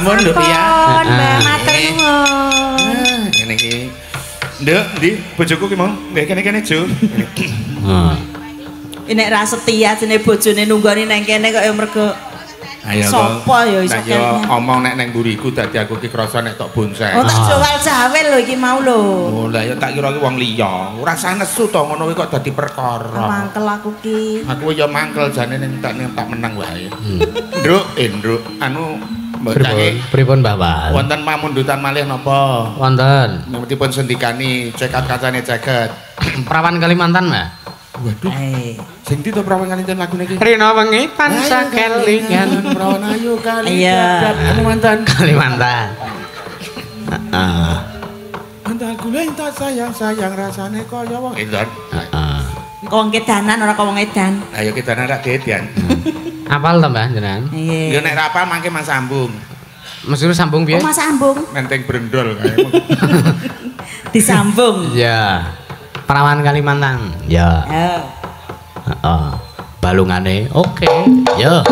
Sampun Nduk ya. Mbah matur nuwun. Ngene iki. Nduk, ndi bojoku ki mau? Nggih kene-kene Jo. Heeh. Nek ra setia jene bojone nunggoni nang kene kok ya mergo sapa ya iso kene. Nek omong nek nang mburiku dadi aku ki krasa nek tok bonsai. Oh, tak jual jawel lho iki mau lho. Oh, lah ya tak kira ki wong liya. Ora sah nesu to ngono kuwi kok dadi perkara. Mangkel aku ki. Aku ya mangkel jane nek tak menang wae. Nduk, Nduk, anu pripun Mbah Waluyo. Wonten pamundutan malih napa? Wonten. Nipun sendikani cekat kacane jagat. Prawan Kalimantan, Mbah. Waduh. Sing ndi to Prawan Kalimantan lagune iki? Rina wengi tansah kelingan prawan ayu kali jagat Kalimantan. Kalimantan. Heeh. Andal kula entas sayang-sayang rasane kaya wong edan. Heeh. Wong kedanan ora kok wong edan. Lah ya kedanan rak diedian. Apal tambah jenengan? Iya. Yo nek rapal mangke Mas Ambung. Mesir sambung piye? Oh, Mas Ambung. Menteng brendol kae. Disambung. Iya. Perawan Kalimantan. Iya. Heeh. Heeh. Balungane oke. Okay. Yo.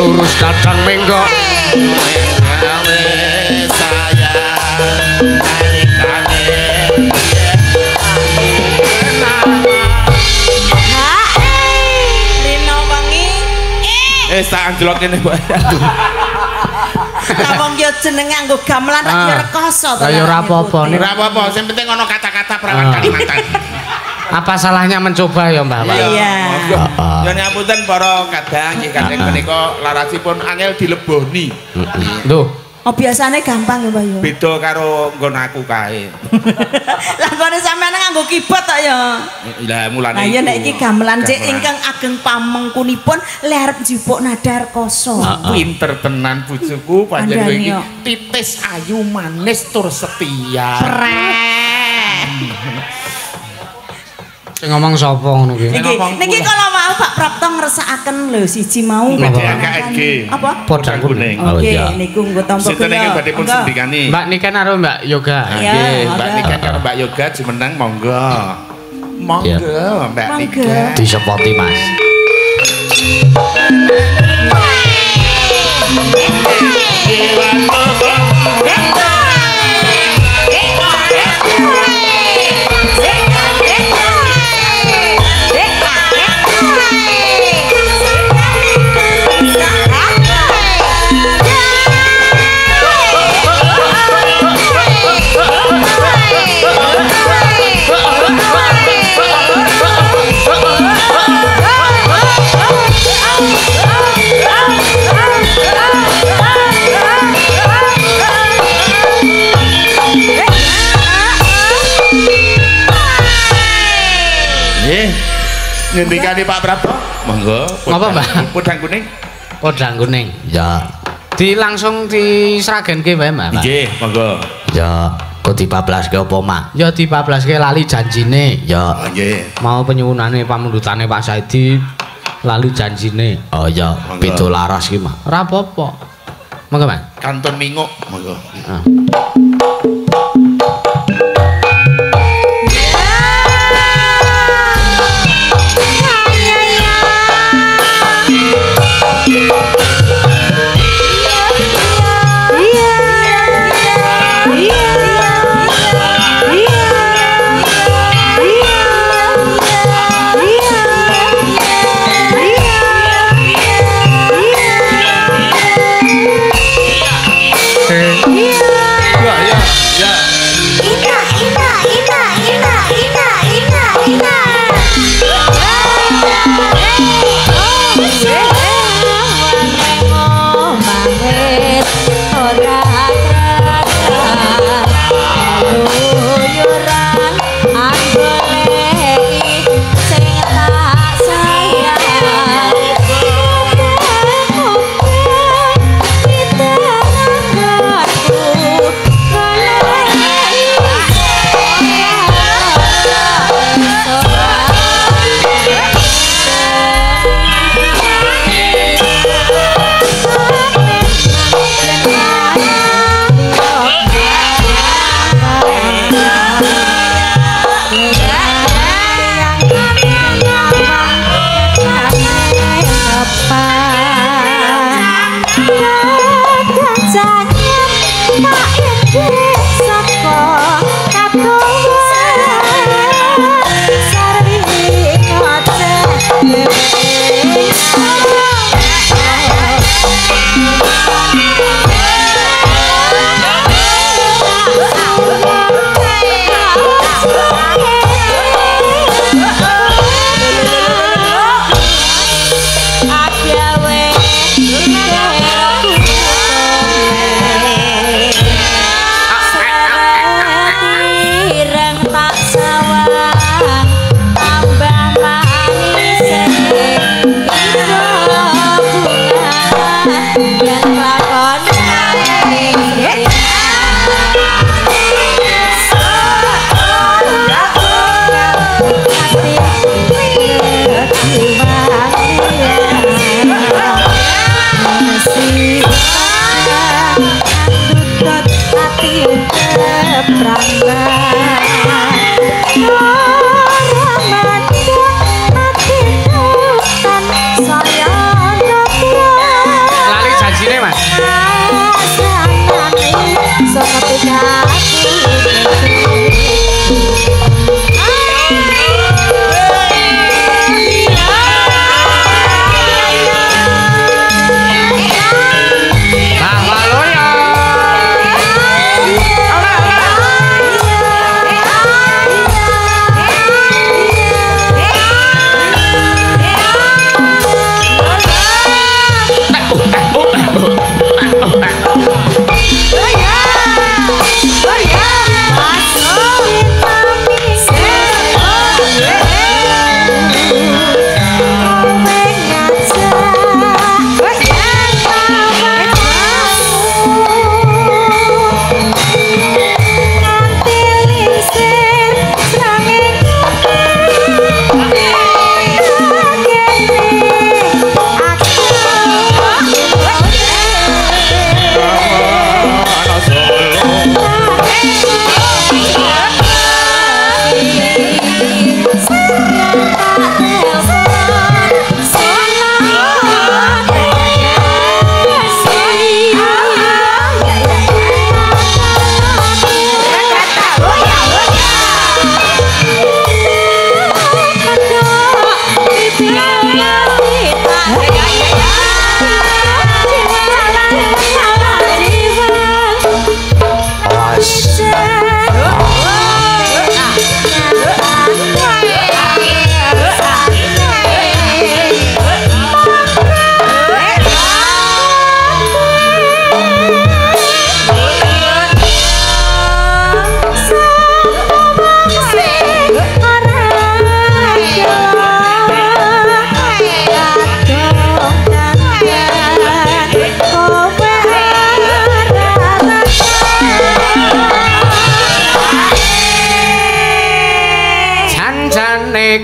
Lurus kadang minggo tak anjlok ini buat ngomong yo jenenge nganggo gamelan rak yo rekoso ta yo ora apa-apa nek ora apa-apa sing penting ana kata-kata Prawan Kalimantan. Apa salahnya mencoba ya Mbak? Iya. Ya nyapunten para kadang nggih kadang menika larasipun angel dileboni. Lho, oh biasane gampang ya Mbak ya. Beda karo nggon aku kae. Lah ngene sampeyan nganggo kibot tok ya. Lah mulane. Lah ya nek iki gamelan cek ingkang ageng pamengkunipun le arep njupuk nadar kosong. Pinter tenan bojoku panjenengan iki titis ayu manis tur setia. Sing ngomong sapa ngono kuwi? Niki kala mau Pak Prapto ngersakaken lho siji mau PDKG. Apa? Podang Kuning. Oke, niku nggo tampa kula. Sinten badhe pun sendikani? Mbak Niken karo Mbak Yoga. Nggih, Mbak Niken karo Mbak Yoga jumeneng monggo. Monggo Mbak Niken. Disepoti Mas. Ngendikane Pak Prabowo, monggo. Apa Mbak? Podang Kuning. Podang Kuning. Ya. Di langsung diseragenke wae, Mbak. Nggih, monggo. Ya, kok dipablaske apa, Mak? Ya dipablaske lali janjine. Ya, nggih. Mau penyuwunane pamundhutane Pak Saidi lali janjine. Oh ya, pito laras ki, Mak. Ora apa-apa. Monggo, Mas. Kantun minguk, monggo. Heeh. Ya,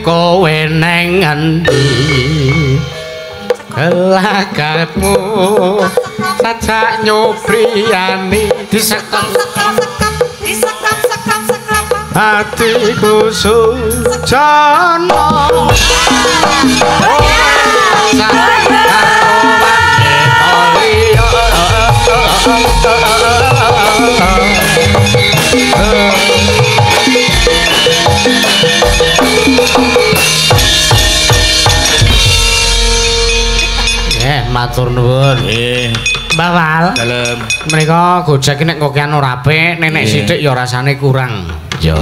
kowe neng endi gelagamu sajak nyobriyani disekap hatiku sujana matur nuwun. Nggih. Mbah Wal. Dalem. Mereka gojek nek kokian ora apik, nek sithik ya rasane kurang. Ya.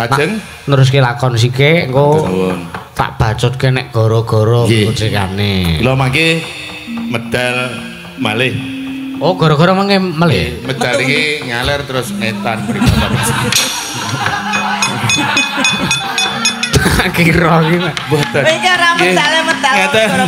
Lajeng neruske lakon sike engko tak bacotke nek gara-gara gojekane. Kula mangke medal malih. Oh, gara-gara mangke malih. Medal iki ngalir terus netan pripun. Kira iki. Mboten. Iki ora medal-medal gara-gara.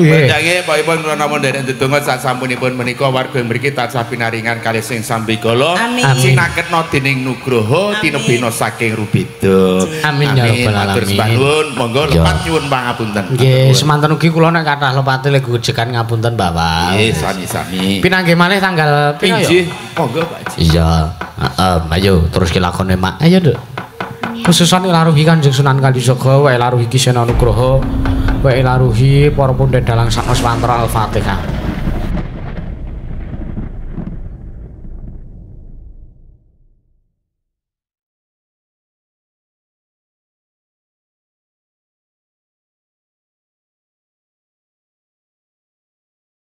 Mendage paipun kula namung dereng ndedonga sasampunipun menika warga mriki tansah pinaringan kalih sing sambikala sinaketna dening nugraha tinebena saking rubeda. Amin ya rabbal alamin. Matur suwun, monggo lepat nyuwun pangapunten. Nggih, semanten ugi kula nek kathah lepate le gojekan ngapunten Mbah Wal. Nggih, sami-sami. Pinanggih malih tanggal pira ya? Monggo Pak Ji. Iya. Heeh, ayo terus kelakone Mak. Ayo, Nduk. Khususane laruhi Kanjeng Sunan Kalijaga, wae laruhi Ki Seno Nugraha. Wae laruhi para pundhen dalang sakos wantra al-Fatihah.